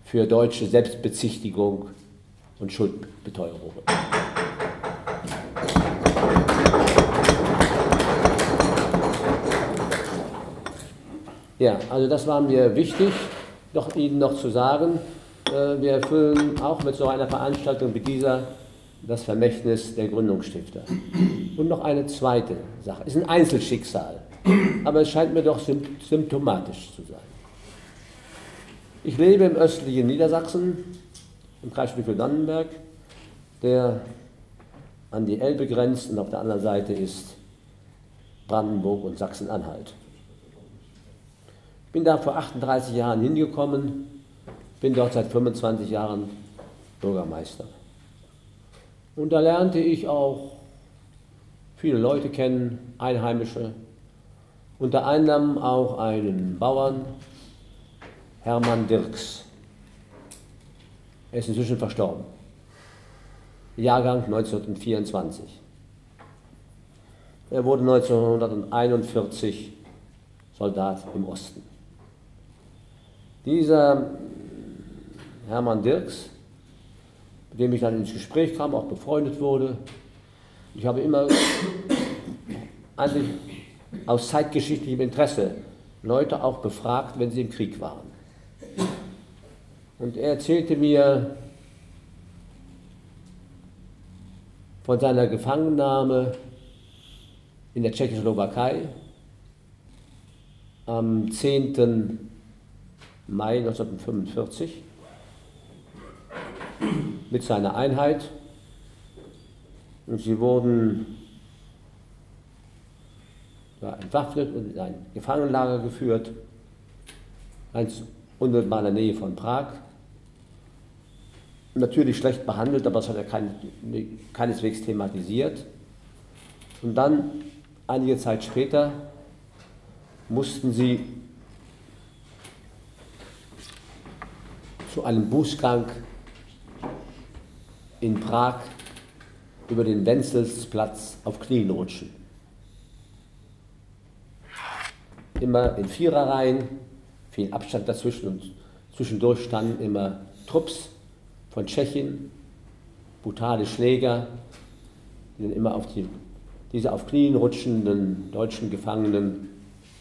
für deutsche Selbstbezichtigung und Schuldbeteuerung. Ja, also das war mir wichtig, noch, Ihnen noch zu sagen. Wir erfüllen auch mit so einer Veranstaltung wie dieser das Vermächtnis der Gründungsstifter. Und noch eine zweite Sache. Es ist ein Einzelschicksal, aber es scheint mir doch symptomatisch zu sein. Ich lebe im östlichen Niedersachsen, im Kreis Schwefel-Dannenberg, der an die Elbe grenzt, und auf der anderen Seite ist Brandenburg und Sachsen-Anhalt. Ich bin da vor achtunddreißig Jahren hingekommen, bin dort seit fünfundzwanzig Jahren Bürgermeister. Und da lernte ich auch viele Leute kennen, Einheimische, unter anderem auch einen Bauern, Hermann Dirks. Er ist inzwischen verstorben. Jahrgang neunzehnhundertvierundzwanzig. Er wurde neunzehnhunderteinundvierzig Soldat im Osten. Dieser Hermann Dirks, mit dem ich dann ins Gespräch kam, auch befreundet wurde. Ich habe immer eigentlich aus zeitgeschichtlichem Interesse Leute auch befragt, wenn sie im Krieg waren. Und er erzählte mir von seiner Gefangennahme in der Tschechoslowakei am zehnten Mai neunzehnhundertfünfundvierzig mit seiner Einheit. Und sie wurden ja, entwaffnet und in ein Gefangenenlager geführt, ganz unmittelbar in der Nähe von Prag. Natürlich schlecht behandelt, aber das hat er kein, keineswegs thematisiert. Und dann, einige Zeit später, mussten sie zu einem Bußgang in Prag über den Wenzelsplatz auf Knien rutschen. Immer in Viererreihen, viel Abstand dazwischen, und zwischendurch standen immer Trupps von Tschechien, brutale Schläger, die dann immer auf die, diese auf Knien rutschenden deutschen Gefangenen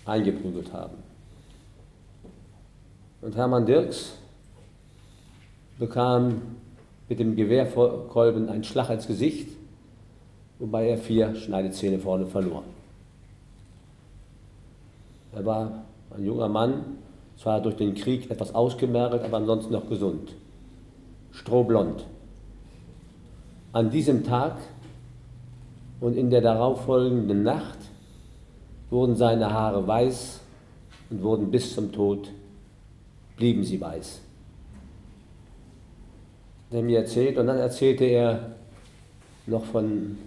eingeprügelt haben. Und Hermann Dirks bekam mit dem Gewehrkolben einen Schlag ins Gesicht, wobei er vier Schneidezähne vorne verlor. Er war ein junger Mann, zwar durch den Krieg etwas ausgemergelt, aber ansonsten noch gesund, strohblond. An diesem Tag und in der darauffolgenden Nacht wurden seine Haare weiß und wurden bis zum Tod, blieben sie weiß. Der mir erzählt, und dann erzählte er noch von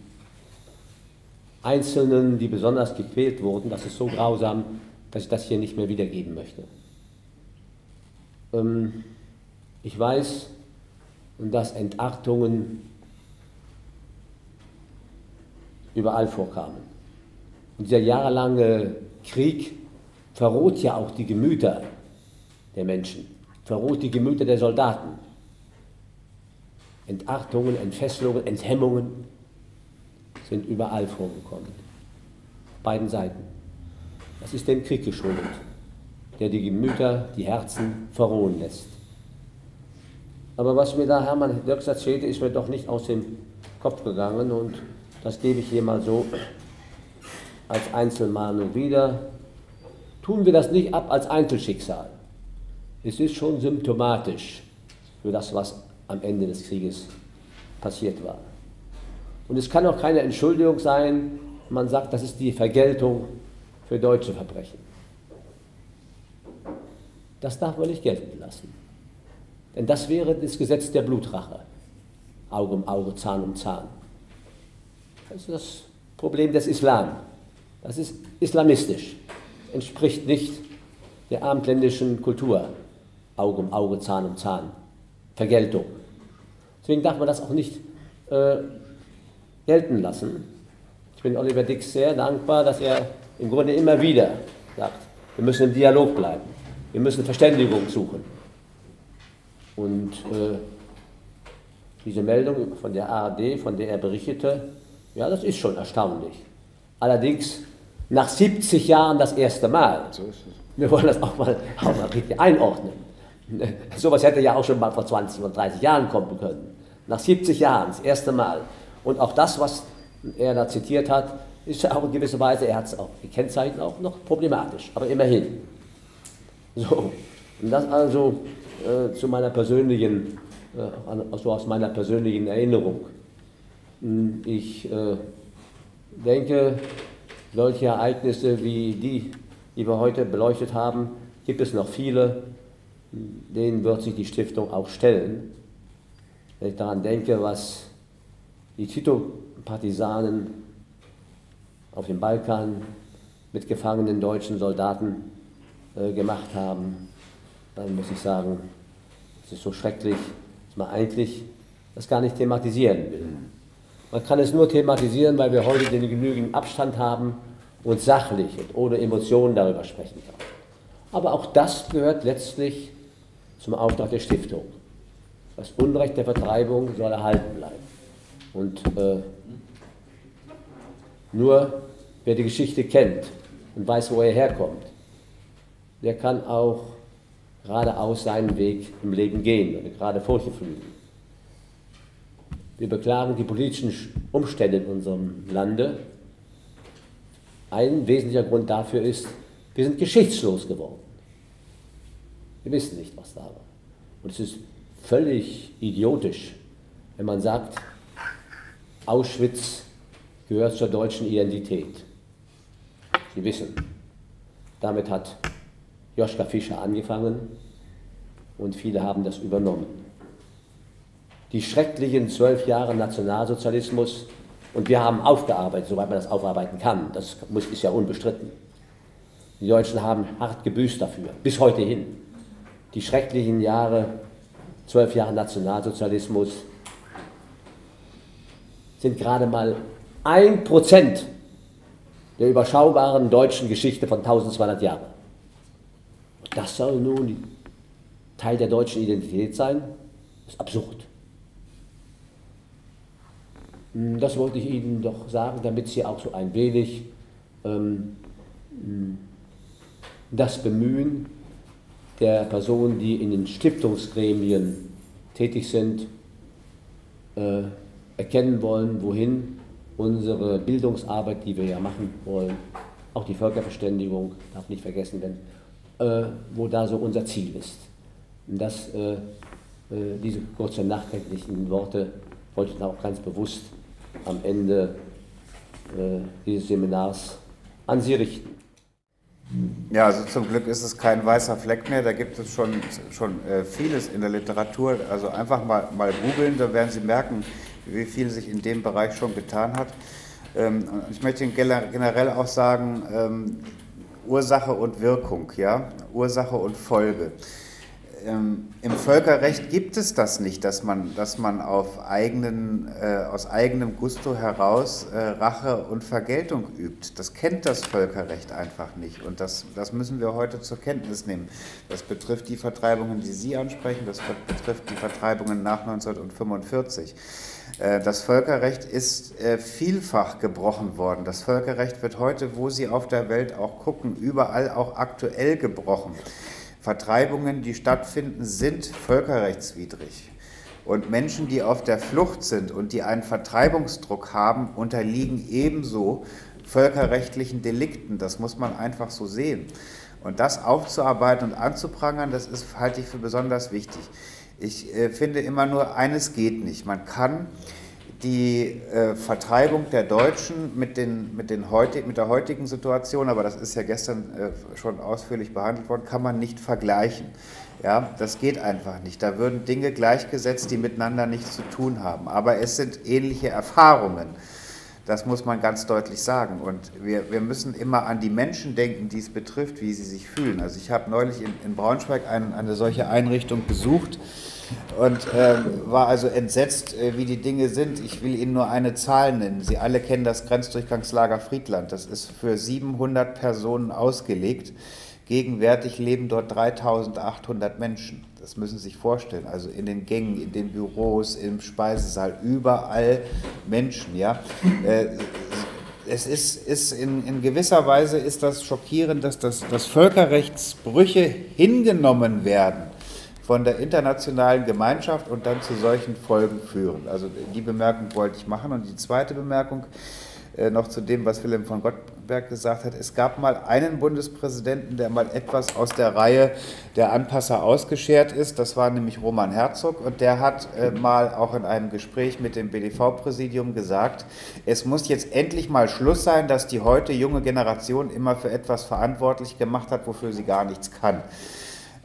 Einzelnen, die besonders gequält wurden. Das ist so grausam, dass ich das hier nicht mehr wiedergeben möchte. Ähm, ich weiß, dass Entartungen überall vorkamen. Und dieser jahrelange Krieg verroht ja auch die Gemüter der Menschen, verroht die Gemüter der Soldaten. Entartungen, Entfesselungen, Enthemmungen sind überall vorgekommen, auf beiden Seiten. Das ist dem Krieg geschuldet, der die Gemüter, die Herzen verrohen lässt. Aber was mir da Hermann Dirks erzählte, ist mir doch nicht aus dem Kopf gegangen, und das gebe ich hier mal so als Einzelmahnung wieder. Tun wir das nicht ab als Einzelschicksal. Es ist schon symptomatisch für das, was am Ende des Krieges passiert war. Und es kann auch keine Entschuldigung sein, wenn man sagt, das ist die Vergeltung für deutsche Verbrechen. Das darf man nicht gelten lassen. Denn das wäre das Gesetz der Blutrache. Auge um Auge, Zahn um Zahn. Das ist das Problem des Islam. Das ist islamistisch. Entspricht nicht der abendländischen Kultur. Auge um Auge, Zahn um Zahn. Vergeltung. Deswegen darf man das auch nicht äh, gelten lassen. Ich bin Oliver Dix sehr dankbar, dass er im Grunde immer wieder sagt, wir müssen im Dialog bleiben, wir müssen Verständigung suchen. Und äh, diese Meldung von der A R D, von der er berichtete, ja, das ist schon erstaunlich. Allerdings nach siebzig Jahren das erste Mal. So ist es. Wir wollen das auch mal, auch mal richtig einordnen. Sowas hätte ja auch schon mal vor zwanzig oder dreißig Jahren kommen können. Nach siebzig Jahren, das erste Mal. Und auch das, was er da zitiert hat, ist auch in gewisser Weise, er hat es auch gekennzeichnet, auch noch problematisch, aber immerhin. So, und das also äh, zu meiner persönlichen, äh, also aus meiner persönlichen Erinnerung. Ich äh, denke, solche Ereignisse wie die, die wir heute beleuchtet haben, gibt es noch viele, denen wird sich die Stiftung auch stellen. Wenn ich daran denke, was die Tito-Partisanen auf dem Balkan mit gefangenen deutschen Soldaten äh, gemacht haben, dann muss ich sagen, es ist so schrecklich, dass man eigentlich das gar nicht thematisieren will. Man kann es nur thematisieren, weil wir heute den genügenden Abstand haben und sachlich und ohne Emotionen darüber sprechen können. Aber auch das gehört letztlich zum Auftrag der Stiftung. Das Unrecht der Vertreibung soll erhalten bleiben. Und äh, nur wer die Geschichte kennt und weiß, wo er herkommt, der kann auch geradeaus seinen Weg im Leben gehen oder gerade vorgeflügen. Wir beklagen die politischen Umstände in unserem Lande. Ein wesentlicher Grund dafür ist, wir sind geschichtslos geworden. Wir wissen nicht, was da war. Und es ist völlig idiotisch, wenn man sagt, Auschwitz gehört zur deutschen Identität. Sie wissen, damit hat Joschka Fischer angefangen und viele haben das übernommen. Die schrecklichen zwölf Jahre Nationalsozialismus, und wir haben aufgearbeitet, soweit man das aufarbeiten kann, das muss, ist ja unbestritten. Die Deutschen haben hart gebüßt dafür, bis heute hin. Die schrecklichen Jahre, zwölf Jahre Nationalsozialismus, sind gerade mal ein Prozent der überschaubaren deutschen Geschichte von tausendzweihundert Jahren. Und das soll nun Teil der deutschen Identität sein? Das ist absurd. Das wollte ich Ihnen doch sagen, damit Sie auch so ein wenig ähm, das Bemühen der Personen, die in den Stiftungsgremien tätig sind, äh, erkennen wollen, wohin unsere Bildungsarbeit, die wir ja machen wollen, auch die Völkerverständigung, darf nicht vergessen werden, äh, wo da so unser Ziel ist. Und das, äh, diese kurzen nachträglichen Worte wollte ich auch ganz bewusst am Ende äh, dieses Seminars an Sie richten. Ja, also zum Glück ist es kein weißer Fleck mehr, da gibt es schon, schon äh, vieles in der Literatur. Also einfach mal, mal googeln, da werden Sie merken, wie viel sich in dem Bereich schon getan hat. Ähm, ich möchte Ihnen generell auch sagen, ähm, Ursache und Wirkung, ja? Ursache und Folge. Im Völkerrecht gibt es das nicht, dass man, dass man auf eigenen, äh, aus eigenem Gusto heraus äh, Rache und Vergeltung übt. Das kennt das Völkerrecht einfach nicht und das, das müssen wir heute zur Kenntnis nehmen. Das betrifft die Vertreibungen, die Sie ansprechen, das betrifft die Vertreibungen nach neunzehnhundertfünfundvierzig. Das Völkerrecht ist vielfach gebrochen worden. Das Völkerrecht wird heute, wo Sie auf der Welt auch gucken, überall auch aktuell gebrochen. Vertreibungen, die stattfinden, sind völkerrechtswidrig. Und Menschen, die auf der Flucht sind und die einen Vertreibungsdruck haben, unterliegen ebenso völkerrechtlichen Delikten. Das muss man einfach so sehen. Und das aufzuarbeiten und anzuprangern, das ist, halte ich für besonders wichtig. Ich äh, finde immer nur, eines geht nicht. Man kann die äh, Vertreibung der Deutschen mit, den, mit, den heutig, mit der heutigen Situation, aber das ist ja gestern äh, schon ausführlich behandelt worden, kann man nicht vergleichen. Ja, das geht einfach nicht. Da würden Dinge gleichgesetzt, die miteinander nichts zu tun haben. Aber es sind ähnliche Erfahrungen. Das muss man ganz deutlich sagen. Und wir, wir müssen immer an die Menschen denken, die es betrifft, wie sie sich fühlen. Also ich habe neulich in, in Braunschweig ein, eine solche Einrichtung besucht, und ähm, war also entsetzt, äh, wie die Dinge sind. Ich will Ihnen nur eine Zahl nennen. Sie alle kennen das Grenzdurchgangslager Friedland. Das ist für siebenhundert Personen ausgelegt. Gegenwärtig leben dort dreitausendachthundert Menschen. Das müssen Sie sich vorstellen. Also in den Gängen, in den Büros, im Speisesaal, überall Menschen. Ja? Äh, Es ist, ist in, in gewisser Weise ist das schockierend, dass, das, dass Völkerrechtsbrüche hingenommen werden von der internationalen Gemeinschaft und dann zu solchen Folgen führen. Also die Bemerkung wollte ich machen. Und die zweite Bemerkung äh, noch zu dem, was Wilhelm von Gottberg gesagt hat. Es gab mal einen Bundespräsidenten, der mal etwas aus der Reihe der Anpasser ausgeschert ist. Das war nämlich Roman Herzog. Und der hat äh, mal auch in einem Gespräch mit dem B D V-Präsidium gesagt, es muss jetzt endlich mal Schluss sein, dass die heute junge Generation immer für etwas verantwortlich gemacht hat, wofür sie gar nichts kann.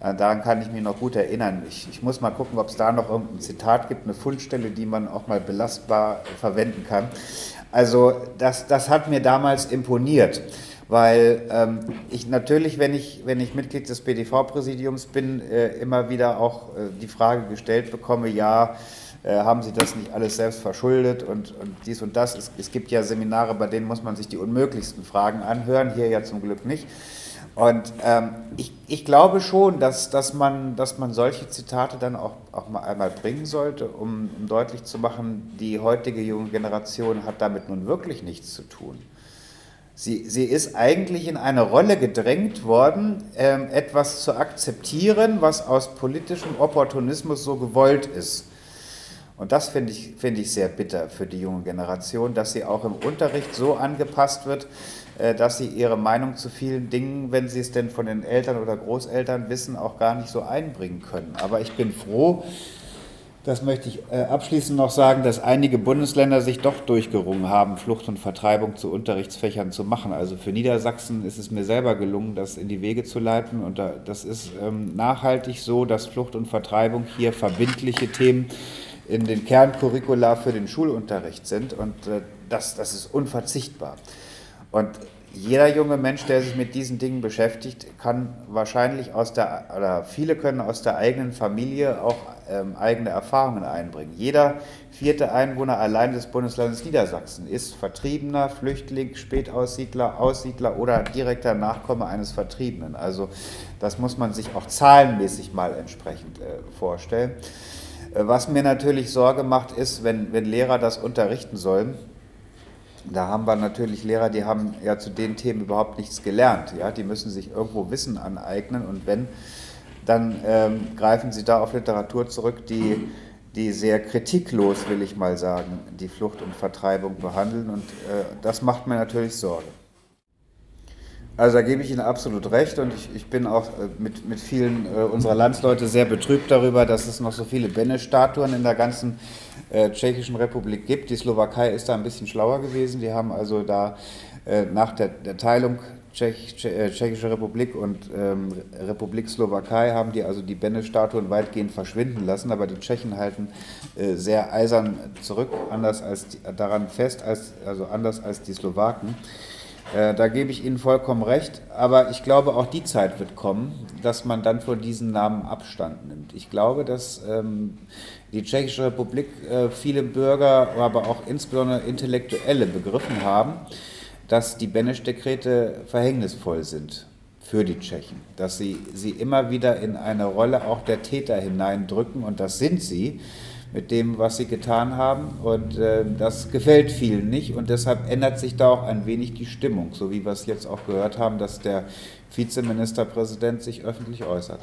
Daran kann ich mich noch gut erinnern. Ich, ich muss mal gucken, ob es da noch irgendein Zitat gibt, eine Fundstelle, die man auch mal belastbar verwenden kann. Also das, das hat mir damals imponiert, weil ähm, ich natürlich, wenn ich, wenn ich Mitglied des B D V-Präsidiums bin, äh, immer wieder auch äh, die Frage gestellt bekomme, ja, äh, haben Sie das nicht alles selbst verschuldet und, und dies und das. Es, es gibt ja Seminare, bei denen muss man sich die unmöglichsten Fragen anhören, hier ja zum Glück nicht. Und ähm, ich, ich glaube schon, dass, dass, man, dass man solche Zitate dann auch, auch mal einmal bringen sollte, um, um deutlich zu machen, die heutige junge Generation hat damit nun wirklich nichts zu tun. Sie, sie ist eigentlich in eine Rolle gedrängt worden, ähm, etwas zu akzeptieren, was aus politischem Opportunismus so gewollt ist. Und das finde ich, finde ich sehr bitter für die junge Generation, dass sie auch im Unterricht so angepasst wird, dass sie ihre Meinung zu vielen Dingen, wenn sie es denn von den Eltern oder Großeltern wissen, auch gar nicht so einbringen können. Aber ich bin froh, das möchte ich abschließend noch sagen, dass einige Bundesländer sich doch durchgerungen haben, Flucht und Vertreibung zu Unterrichtsfächern zu machen. Also für Niedersachsen ist es mir selber gelungen, das in die Wege zu leiten. Und das ist nachhaltig so, dass Flucht und Vertreibung hier verbindliche Themen in den Kerncurricula für den Schulunterricht sind. Und das, das ist unverzichtbar. Und jeder junge Mensch, der sich mit diesen Dingen beschäftigt, kann wahrscheinlich aus der, oder viele können aus der eigenen Familie auch ähm, eigene Erfahrungen einbringen. Jeder vierte Einwohner allein des Bundeslandes Niedersachsen ist Vertriebener, Flüchtling, Spätaussiedler, Aussiedler oder direkter Nachkomme eines Vertriebenen. Also das muss man sich auch zahlenmäßig mal entsprechend äh, vorstellen. Äh, was mir natürlich Sorge macht, ist, wenn, wenn Lehrer das unterrichten sollen. Da haben wir natürlich Lehrer, die haben ja zu den Themen überhaupt nichts gelernt. Ja? Die müssen sich irgendwo Wissen aneignen und wenn, dann ähm, greifen sie da auf Literatur zurück, die, die sehr kritiklos, will ich mal sagen, die Flucht und Vertreibung behandeln und äh, das macht mir natürlich Sorge. Also da gebe ich Ihnen absolut recht und ich, ich bin auch mit, mit vielen äh, unserer Landsleute sehr betrübt darüber, dass es noch so viele Benesch-Statuen in der ganzen äh, Tschechischen Republik gibt. Die Slowakei ist da ein bisschen schlauer gewesen. Die haben also da äh, nach der, der Teilung Tschech, Tschechische Republik und ähm, Republik Slowakei haben die also die Benesch-Statuen weitgehend verschwinden lassen, aber die Tschechen halten äh, sehr eisern zurück, anders als die, daran fest, als, also anders als die Slowaken. Da gebe ich Ihnen vollkommen recht, aber ich glaube, auch die Zeit wird kommen, dass man dann von diesen Namen Abstand nimmt. Ich glaube, dass ähm, die Tschechische Republik äh, viele Bürger, aber auch insbesondere Intellektuelle begriffen haben, dass die Benesch-Dekrete verhängnisvoll sind für die Tschechen, dass sie sie immer wieder in eine Rolle auch der Täter hineindrücken und das sind sie, mit dem, was sie getan haben und äh, das gefällt vielen nicht und deshalb ändert sich da auch ein wenig die Stimmung, so wie wir es jetzt auch gehört haben, dass der Vizeministerpräsident sich öffentlich äußert.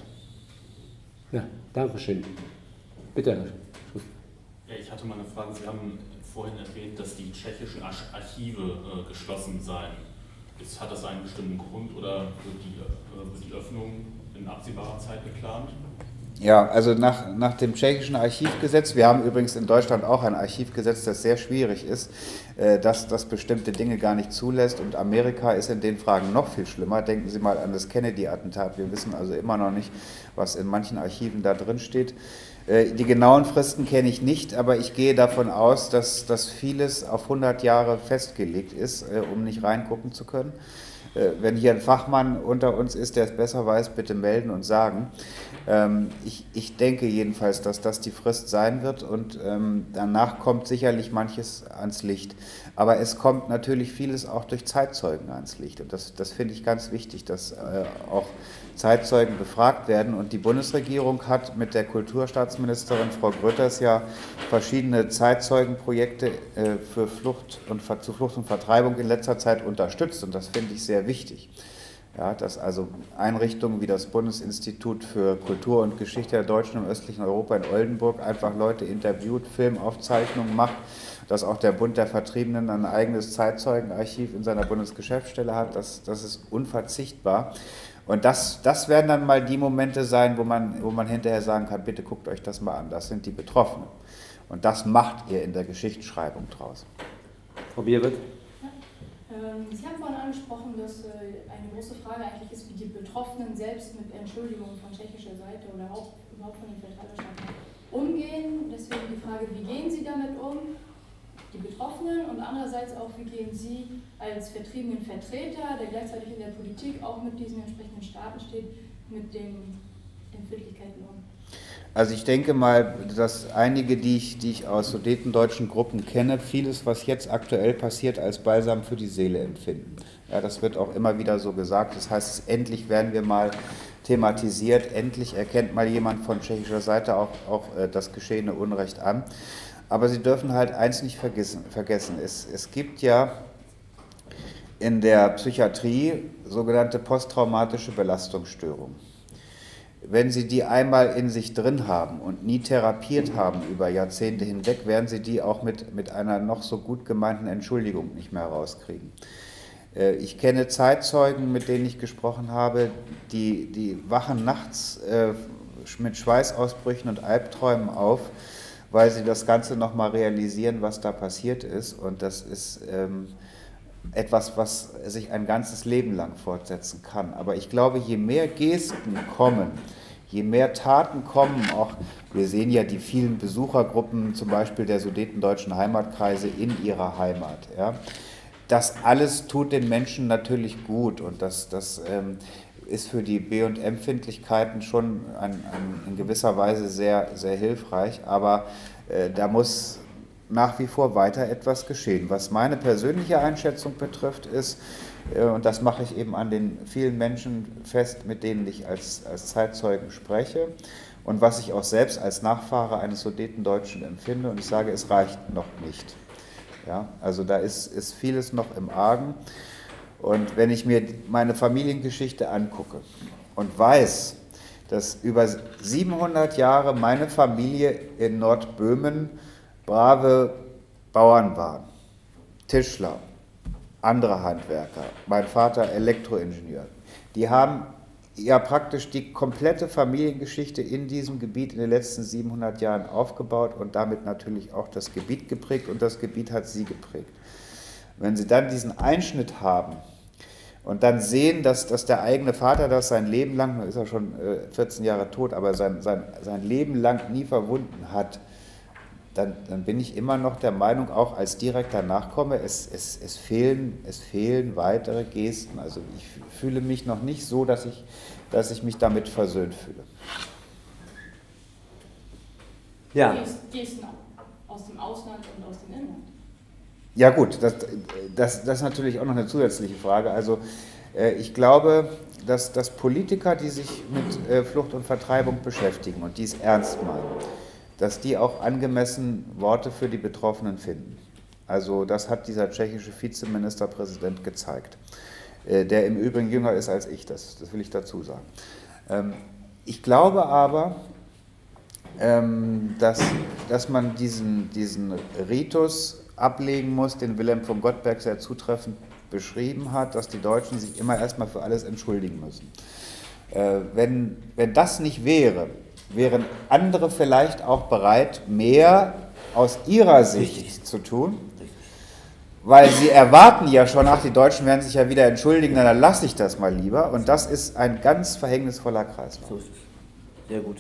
Ja, danke schön. Bitte, Herr Schuster. Ja, ich hatte mal eine Frage. Sie haben vorhin erwähnt, dass die tschechischen Archive äh, geschlossen seien. Ist, hat das einen bestimmten Grund oder wird die, äh, wird die Öffnung in absehbarer Zeit geplant? Ja, also nach, nach dem tschechischen Archivgesetz, wir haben übrigens in Deutschland auch ein Archivgesetz, das sehr schwierig ist, äh, dass das bestimmte Dinge gar nicht zulässt und Amerika ist in den Fragen noch viel schlimmer. Denken Sie mal an das Kennedy-Attentat, wir wissen also immer noch nicht, was in manchen Archiven da drin steht. Äh, die genauen Fristen kenne ich nicht, aber ich gehe davon aus, dass, dass vieles auf hundert Jahre festgelegt ist, äh, um nicht reingucken zu können. Wenn hier ein Fachmann unter uns ist, der es besser weiß, bitte melden und sagen. Ich, ich denke jedenfalls, dass das die Frist sein wird, und danach kommt sicherlich manches ans Licht. Aber es kommt natürlich vieles auch durch Zeitzeugen ans Licht, und das, das finde ich ganz wichtig, dass auch Zeitzeugen befragt werden. Und die Bundesregierung hat mit der Kulturstaatsministerin Frau Grötters ja verschiedene Zeitzeugenprojekte für Flucht und, zu Flucht und Vertreibung in letzter Zeit unterstützt, und das finde ich sehr wichtig, ja, dass also Einrichtungen wie das Bundesinstitut für Kultur und Geschichte der Deutschen im östlichen Europa in Oldenburg einfach Leute interviewt, Filmaufzeichnungen macht, dass auch der Bund der Vertriebenen ein eigenes Zeitzeugenarchiv in seiner Bundesgeschäftsstelle hat, das, das ist unverzichtbar. Und das, das werden dann mal die Momente sein, wo man, wo man hinterher sagen kann, bitte guckt euch das mal an, das sind die Betroffenen. Und das macht ihr in der Geschichtsschreibung draus. Frau Bierbert. Sie haben vorhin angesprochen, dass eine große Frage eigentlich ist, wie die Betroffenen selbst mit Entschuldigungen von tschechischer Seite oder auch überhaupt von den Verteilerschaften umgehen. Deswegen die Frage, wie gehen Sie damit um, die Betroffenen, und andererseits auch, wie gehen Sie als vertriebenen Vertreter, der gleichzeitig in der Politik auch mit diesen entsprechenden Staaten steht, mit den Empfindlichkeiten um? Also ich denke mal, dass einige, die ich, die ich aus sudetendeutschen Gruppen kenne, vieles, was jetzt aktuell passiert, als Balsam für die Seele empfinden. Ja, das wird auch immer wieder so gesagt. Das heißt, endlich werden wir mal thematisiert, endlich erkennt mal jemand von tschechischer Seite auch, auch das geschehene Unrecht an. Aber Sie dürfen halt eins nicht vergessen. vergessen. Es, es gibt ja in der Psychiatrie sogenannte posttraumatische Belastungsstörungen. Wenn Sie die einmal in sich drin haben und nie therapiert haben über Jahrzehnte hinweg, werden Sie die auch mit, mit einer noch so gut gemeinten Entschuldigung nicht mehr rauskriegen. Ich kenne Zeitzeugen, mit denen ich gesprochen habe, die, die wachen nachts mit Schweißausbrüchen und Albträumen auf, weil sie das Ganze nochmal realisieren, was da passiert ist. Und das ist ähm, etwas, was sich ein ganzes Leben lang fortsetzen kann. Aber ich glaube, je mehr Gesten kommen, je mehr Taten kommen, auch wir sehen ja die vielen Besuchergruppen, zum Beispiel der sudetendeutschen Heimatkreise in ihrer Heimat, ja, das alles tut den Menschen natürlich gut, und das, das ähm, ist für die B- und Empfindlichkeiten schon ein, ein, in gewisser Weise sehr, sehr hilfreich, aber äh, da muss nach wie vor weiter etwas geschehen. Was meine persönliche Einschätzung betrifft ist, und das mache ich eben an den vielen Menschen fest, mit denen ich als, als Zeitzeugen spreche, und was ich auch selbst als Nachfahre eines Sudetendeutschen empfinde, und ich sage, es reicht noch nicht. Ja, also da ist, ist vieles noch im Argen. Und wenn ich mir meine Familiengeschichte angucke und weiß, dass über siebenhundert Jahre meine Familie in Nordböhmen brave Bauern waren, Tischler, andere Handwerker, mein Vater Elektroingenieur. Die haben ja praktisch die komplette Familiengeschichte in diesem Gebiet in den letzten siebenhundert Jahren aufgebaut und damit natürlich auch das Gebiet geprägt, und das Gebiet hat sie geprägt. Wenn sie dann diesen Einschnitt haben und dann sehen, dass, dass der eigene Vater das sein Leben lang, nun ist er schon vierzehn Jahre tot, aber sein, sein, sein Leben lang nie verwunden hat, Dann, dann bin ich immer noch der Meinung, auch als direkter Nachkomme, es, es, es, fehlen, es fehlen weitere Gesten. Also ich fühle mich noch nicht so, dass ich, dass ich mich damit versöhnt fühle. Ja. Gesten aus dem Ausland und aus dem Inland. Ja gut, das, das, das ist natürlich auch noch eine zusätzliche Frage. Also ich glaube, dass, dass Politiker, die sich mit Flucht und Vertreibung beschäftigen und dies ernst meinen, dass die auch angemessen Worte für die Betroffenen finden. Also das hat dieser tschechische Vizeministerpräsident gezeigt, der im Übrigen jünger ist als ich, das, das will ich dazu sagen. Ich glaube aber, dass, dass man diesen, diesen Ritus ablegen muss, den Wilhelm von Gottberg sehr zutreffend beschrieben hat, dass die Deutschen sich immer erstmal für alles entschuldigen müssen. Wenn, wenn das nicht wäre, wären andere vielleicht auch bereit, mehr aus ihrer Sicht Richtig. zu tun, weil sie erwarten ja schon, ach, die Deutschen werden sich ja wieder entschuldigen, dann lasse ich das mal lieber. Und das ist ein ganz verhängnisvoller Kreislauf. Sehr gut.